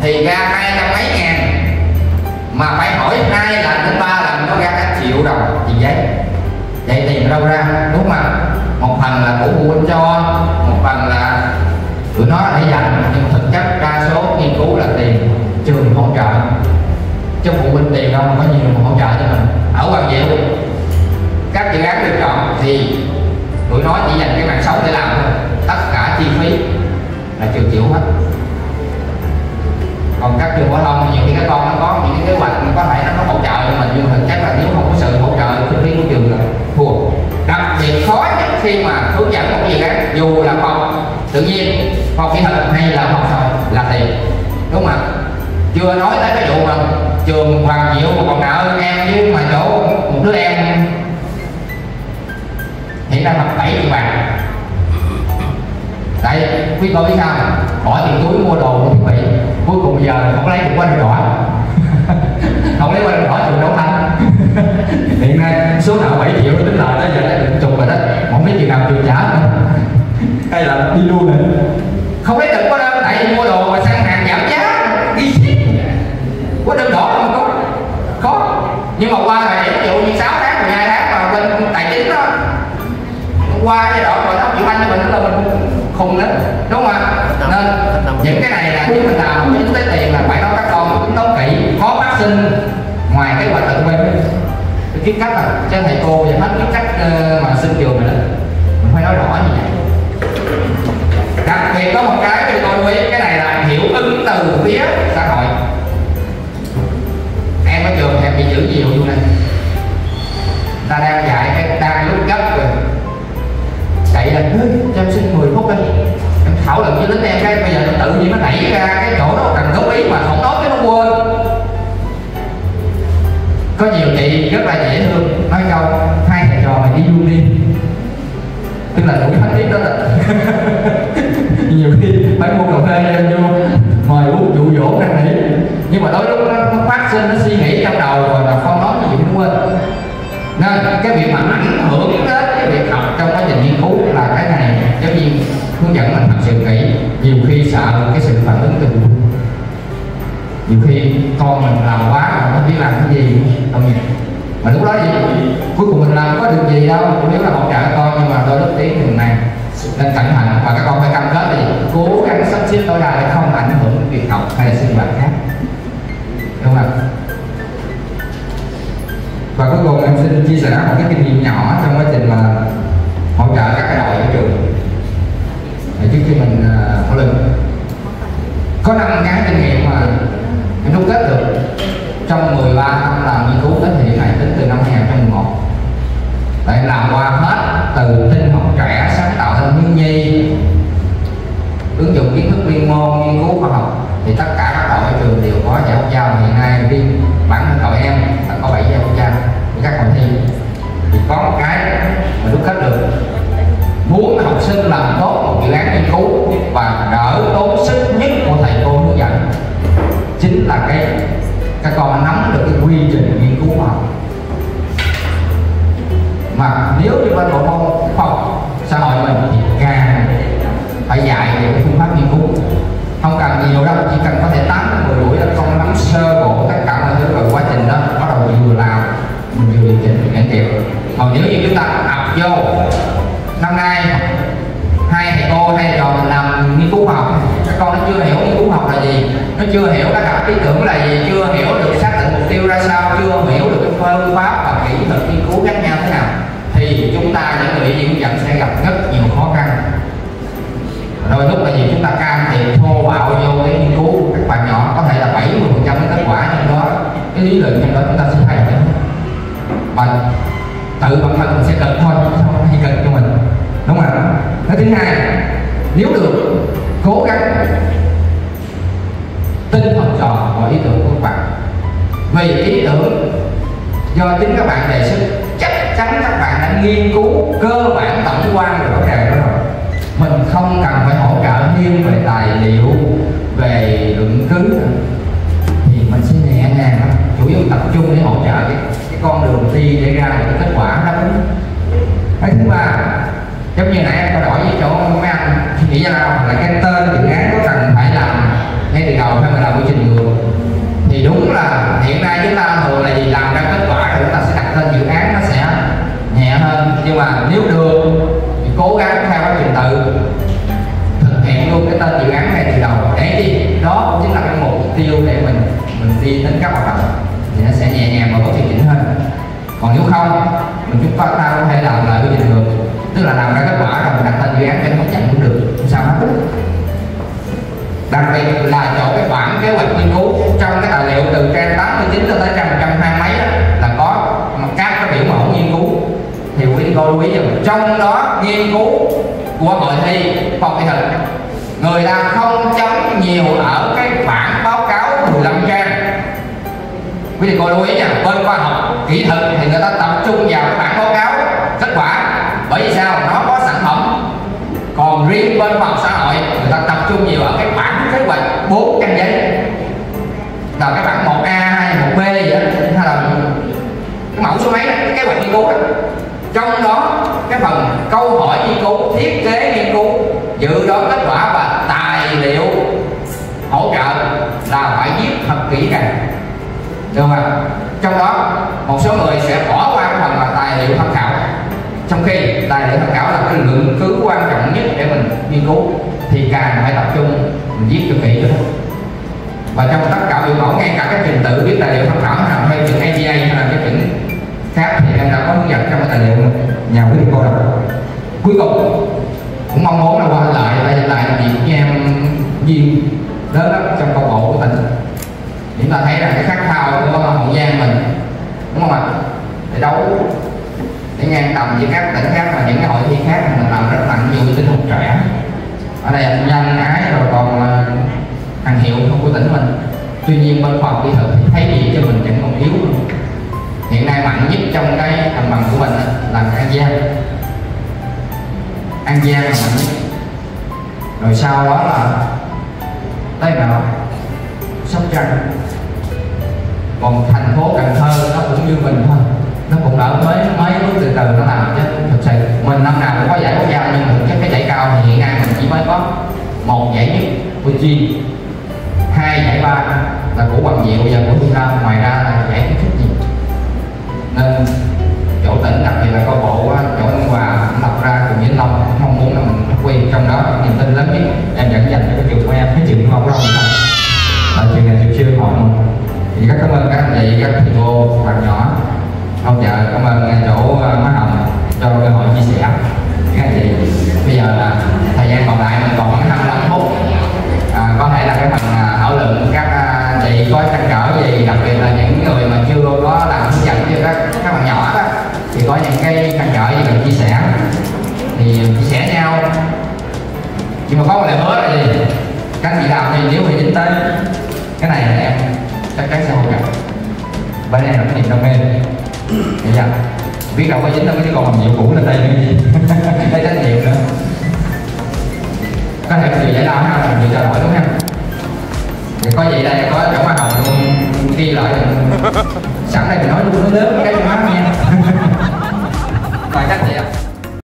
thì ra hai trăm mấy ngàn, mà phải hỏi hai lần đến ba lần nó ra cả triệu đồng tiền giấy. Vậy tiền đâu ra, đúng không ạ? Một phần là của phụ huynh cho, một phần là tụi nó để dành, nhưng thực chất đa số nghiên cứu là tiền trường hỗ trợ, chứ phụ huynh tiền đâu có nhiều mà hỗ trợ cho mình. Ở Hoàng Diệu các dự án được chọn thì tụi nó chỉ dành cái mạng sống để làm thôi, tất cả chi phí là trường chịu hết. Còn các trường phổ thông thì nhiều khi các con nó có những cái kế hoạch có thể nó có hỗ trợ cho mình, nhưng thực chất là nếu không có sự hỗ trợ chi phí của trường là thua. Đặc biệt khó nhất khi mà hướng dẫn một dự án, dù là phòng tự nhiên, phòng kỹ thuật hay là phòng sòi là tiền, đúng không ạ? Chưa nói tới cái vụ mà trường Hoàng Diệu mà còn nợ em với ngoài chỗ một đứa em hiện đang học bảy triệu bạc. Tại quý cô biết sao, bỏ tiền túi mua đồ thiết bị, cuối cùng giờ không lấy được quá đỏ không lấy quá đỏ trường Đấu Thanh. Hiện nay số nợ bảy triệu tính lợi tới giờ đã chục rồi đó, không biết chừng nào trường trả nữa. Hay là đi luôn rồi không lấy được quá đâu, tại mua đồ mà sang hàng giảm giá đi quá đơn đỏ không có khó. Nhưng mà qua thời điểm ví dụ như sáu tháng, mười hai tháng mà bên tài chính đó qua giai đoạn mà nó chịu anh cho mình là mình khùng lắm, đúng không ạ? Nên những cái này là nếu mình làm những cái tiền là phải nói các con tính toán kỹ, khó phát sinh ngoài cái hoạt động bên kiến cách là cho thầy cô và hết kiến cách mà sinh trường mình đó, mình phải nói rõ như vậy. Đặc biệt có một cái thì tôi nói cái này là hiểu ứng từ phía xã hội. Em ở trường em bị giữ nhiều luôn này, ta đang dạy cái đang lúc gấp rồi chạy là cho em xin mười phút đi, em thảo luận với lính em cái bây giờ nó tự nhiên nó đẩy ra cái chỗ đó cần góp ý mà không nói cái nó quên. Có nhiều chị rất là dễ thương nói câu hai thầy trò này đi du đi, tức là đủ hết tiết đó là nhiều khi phải mua cà phê vô mời uống dụ dỗ năn nỉ, nhưng mà đối lúc nó, nó phát sinh nó suy nghĩ trong đầu rồi là không nói gì cũng quên. Nên cái việc mà ảnh hưởng đến cái việc học trong quá trình nghiên cứu là cái này giáo viên hướng dẫn mình thật sự kỹ, nhiều khi sợ cái sự phản ứng từ nhiều khi con mình làm quá mà không biết làm cái gì không nhỉ? Mà lúc đó thì cuối cùng mình làm có được gì đâu, nếu là hỗ trợ con, nhưng mà đôi lúc tiếng thường này nên cẩn thận, và các con phải cam kết là gì? Cố gắng sắp xếp tối đa để không ảnh hưởng đến việc học hay là sinh hoạt khác, đúng không? Và cuối cùng em xin chia sẻ một cái kinh nghiệm nhỏ trong quá trình mà hỗ trợ các cái đội ở trường. Để trước khi mình thảo luận có năm cái kinh nghiệm mà em đúc kết được trong mười ba năm làm nghiên cứu đến hiện nay, tính từ năm hai nghìn không trăm mười một. Để em làm qua hết từ tinh học trẻ, sáng tạo thanh thiếu nhi, ứng dụng kiến thức chuyên môn, nghiên cứu khoa học, thì tất cả các đội ở trường đều có giải quốc gia. Hiện nay riêng bản thân đội em đã có bảy giải quốc gia của các hội thi. Thì có một cái mà đúc kết được, muốn học sinh làm tốt một dự án nghiên cứu và đỡ tốn sức nhất của thầy cô hướng dẫn chính là cái các con nắm được cái quy trình nghiên cứu khoa học. Mà nếu như bên bộ môn khoa học xã hội mình thì càng phải dạy về cái phương pháp nghiên cứu, không cần nhiều đâu, chỉ cần có thể tám đến mười buổi là con nắm sơ bộ tất cả mọi thứ, rồi quá trình đó bắt đầu mình vừa làm mình vừa điều chỉnh mình cải thiện. Còn nếu như chúng ta ập vô năm nay hai thầy cô hay trò mình làm nghiên cứu khoa học, các con nó chưa hiểu nghiên cứu học là gì, nó chưa hiểu các cặp ý tưởng là gì, chưa hiểu được xác định mục tiêu ra sao, chưa hiểu được cái phương pháp và kỹ thuật nghiên cứu khác nhau thế nào, thì chúng ta những người hướng dẫn sẽ gặp rất nhiều khó khăn. Đôi lúc là gì chúng ta can thiệp thô bạo vô cái nghiên cứu các bạn nhỏ, có thể là bảy mươi phần trăm cái kết quả trong đó, cái lý luận trong đó chúng ta sẽ thay đổi, và tự bản thân mình sẽ cần thôi, không hay cần cho mình, đúng không ạ? Cái thứ hai, nếu được cố gắng tin học trò mọi ý tưởng của các bạn, vì ý tưởng do chính các bạn đề xuất chắc chắn các bạn đã nghiên cứu cơ bản tổng quan về vấn đề đó rồi, mình không cần phải hỗ trợ thêm về tài liệu, về luận cứ, thì mình sẽ nhẹ nhàng lắm. Chủ yếu tập trung để hỗ trợ cái, cái con đường đi để ra được cái kết quả đó. Cái thứ ba, giống như nãy em có đổi với chỗ mấy anh nghĩ ra nào là cái tên dự án có cần phải làm ngay từ đầu hay là đầu quy trình ngược. Thì đúng là hiện nay chúng ta thường là gì, làm ra kết quả rồi chúng ta sẽ đặt tên dự án nó sẽ nhẹ hơn, nhưng mà nếu được thì cố gắng theo cái trình tự thực hiện luôn cái tên dự án này từ đầu để gì đó cũng chính là cái mục tiêu để mình mình đi đến các hoạt động thì nó sẽ nhẹ nhàng và có điều chỉnh hơn. Còn nếu không mình chúng ta có thể làm lại quy trình ngược, tức là làm ra kết quả rồi đặt tên dự án để nó chạy cũng được, không sao hết. Đặc biệt là chỗ cái bản kế hoạch nghiên cứu trong cái tài liệu từ trang tám mươi chín cho tới trang một trăm hai mươi mấy đó, là có các cái biểu mẫu nghiên cứu, thì quý cô lưu ý rằng trong đó nghiên cứu của hội thi khoa học kỹ thuật người ta không chấm nhiều ở cái bản báo cáo mười lăm trang. Quý cô lưu ý rằng bên khoa học kỹ thuật thì người ta tập trung vào bản báo cáo kết quả, bởi vì sao, nó có sản phẩm. Còn riêng bên khoa học xã hội người ta tập trung nhiều ở cái bản kế hoạch bốn trang giấy, là cái bản một A hay một B gì đó, hay là cái mẫu số mấy đó, cái kế hoạch nghiên cứu đó. Trong đó cái phần câu hỏi nghiên cứu, thiết kế nghiên cứu, dự đoán kết quả và tài liệu hỗ trợ là phải viết thật kỹ càng, được không? Trong đó một số người sẽ bỏ qua cái phần là tài liệu tham khảo, trong khi tài liệu tham khảo là cái lượng cứ quan trọng nhất để mình nghiên cứu, thì càng phải tập trung mình viết cho kỹ cho nó. Và trong tất cả biểu mẫu, ngay cả các trình tự viết tài liệu tham khảo nào hay chữ a pê a hay là cái chữ khác thì em đã có hướng dẫn trong cái tài liệu nhà quý cô đọc. Cuối cùng cũng mong muốn là qua lại tại hiện tại việc với em viên lớn lắm trong câu bộ của tỉnh, chúng ta thấy rằng cái khát khao của Hậu Giang mình, đúng không ạ, để đấu để ngang tầm với các tỉnh khác và những cái hội thi khác, mình làm rất tặng nhiều tinh thần trẻ. Ở đây là Nhân Ái rồi còn hàng hiệu không của tỉnh mình. Tuy nhiên bên khoa học kỹ thuật thì thấy gì cho mình chẳng còn yếu. Hiện nay mạnh nhất trong cái đồng bằng của mình là An Giang. An Giang là mạnh nhất. Rồi sau đó là tới nào Sóc Trăng. Còn thành phố Cần Thơ nó cũng như mình thôi, nó cũng đỡ mới mới bước từ từ nó làm, chứ thực sự mình năm nào cũng có giải quốc gia, nhưng mà cái cái giải cao thì hiện nay mình chỉ mới có một giải nhất của Chi, hai giải ba là của Hoàng Diệu và của Trung Nam, ngoài ra là giải khuyến khích gì. Nên chỗ tỉnh đặc biệt là câu bộ chỗ Ninh Hòa lập ra cùng Vĩnh Long, mong muốn là mình phát huy trong đó. Niềm tin lớn nhất em vẫn dành cho cái trường của em, cái trường của ông Long là trường này trường chưa hỏi. Thì rất cảm ơn các anh chị, các thầy cô bạn nhỏ ông vợ, cảm ơn chỗ Má Hồng cho cơ hội chia sẻ. Các anh chị, bây giờ là thời gian còn lại mình còn hai mươi lăm phút, à, có thể là cái phần thảo luận các anh chị có trăn trở gì, đặc biệt là những người mà chưa có làm hướng dẫn cho các các bạn nhỏ đó, thì có những cái trăn trở gì mình chia sẻ thì chia sẻ nhau. Nhưng mà có một lời hứa là gì, các anh chị làm thì nếu về kinh tế cái này là em chắc chắn sẽ hỗ trợ, bởi đây là cái niềm đam mê. Bây giờ biết đâu có chính nó cái còn làm nhiệm vụ lên đây nữa gì thấy trách nhiệm nữa, có thể mình giải lao ha, mình trao đổi đúng không? Thì có vậy đây có chỗ Hoa Hồng ghi lại sẵn đây, mình nói luôn nó lớn cái má nghe. Rồi các chị ạ.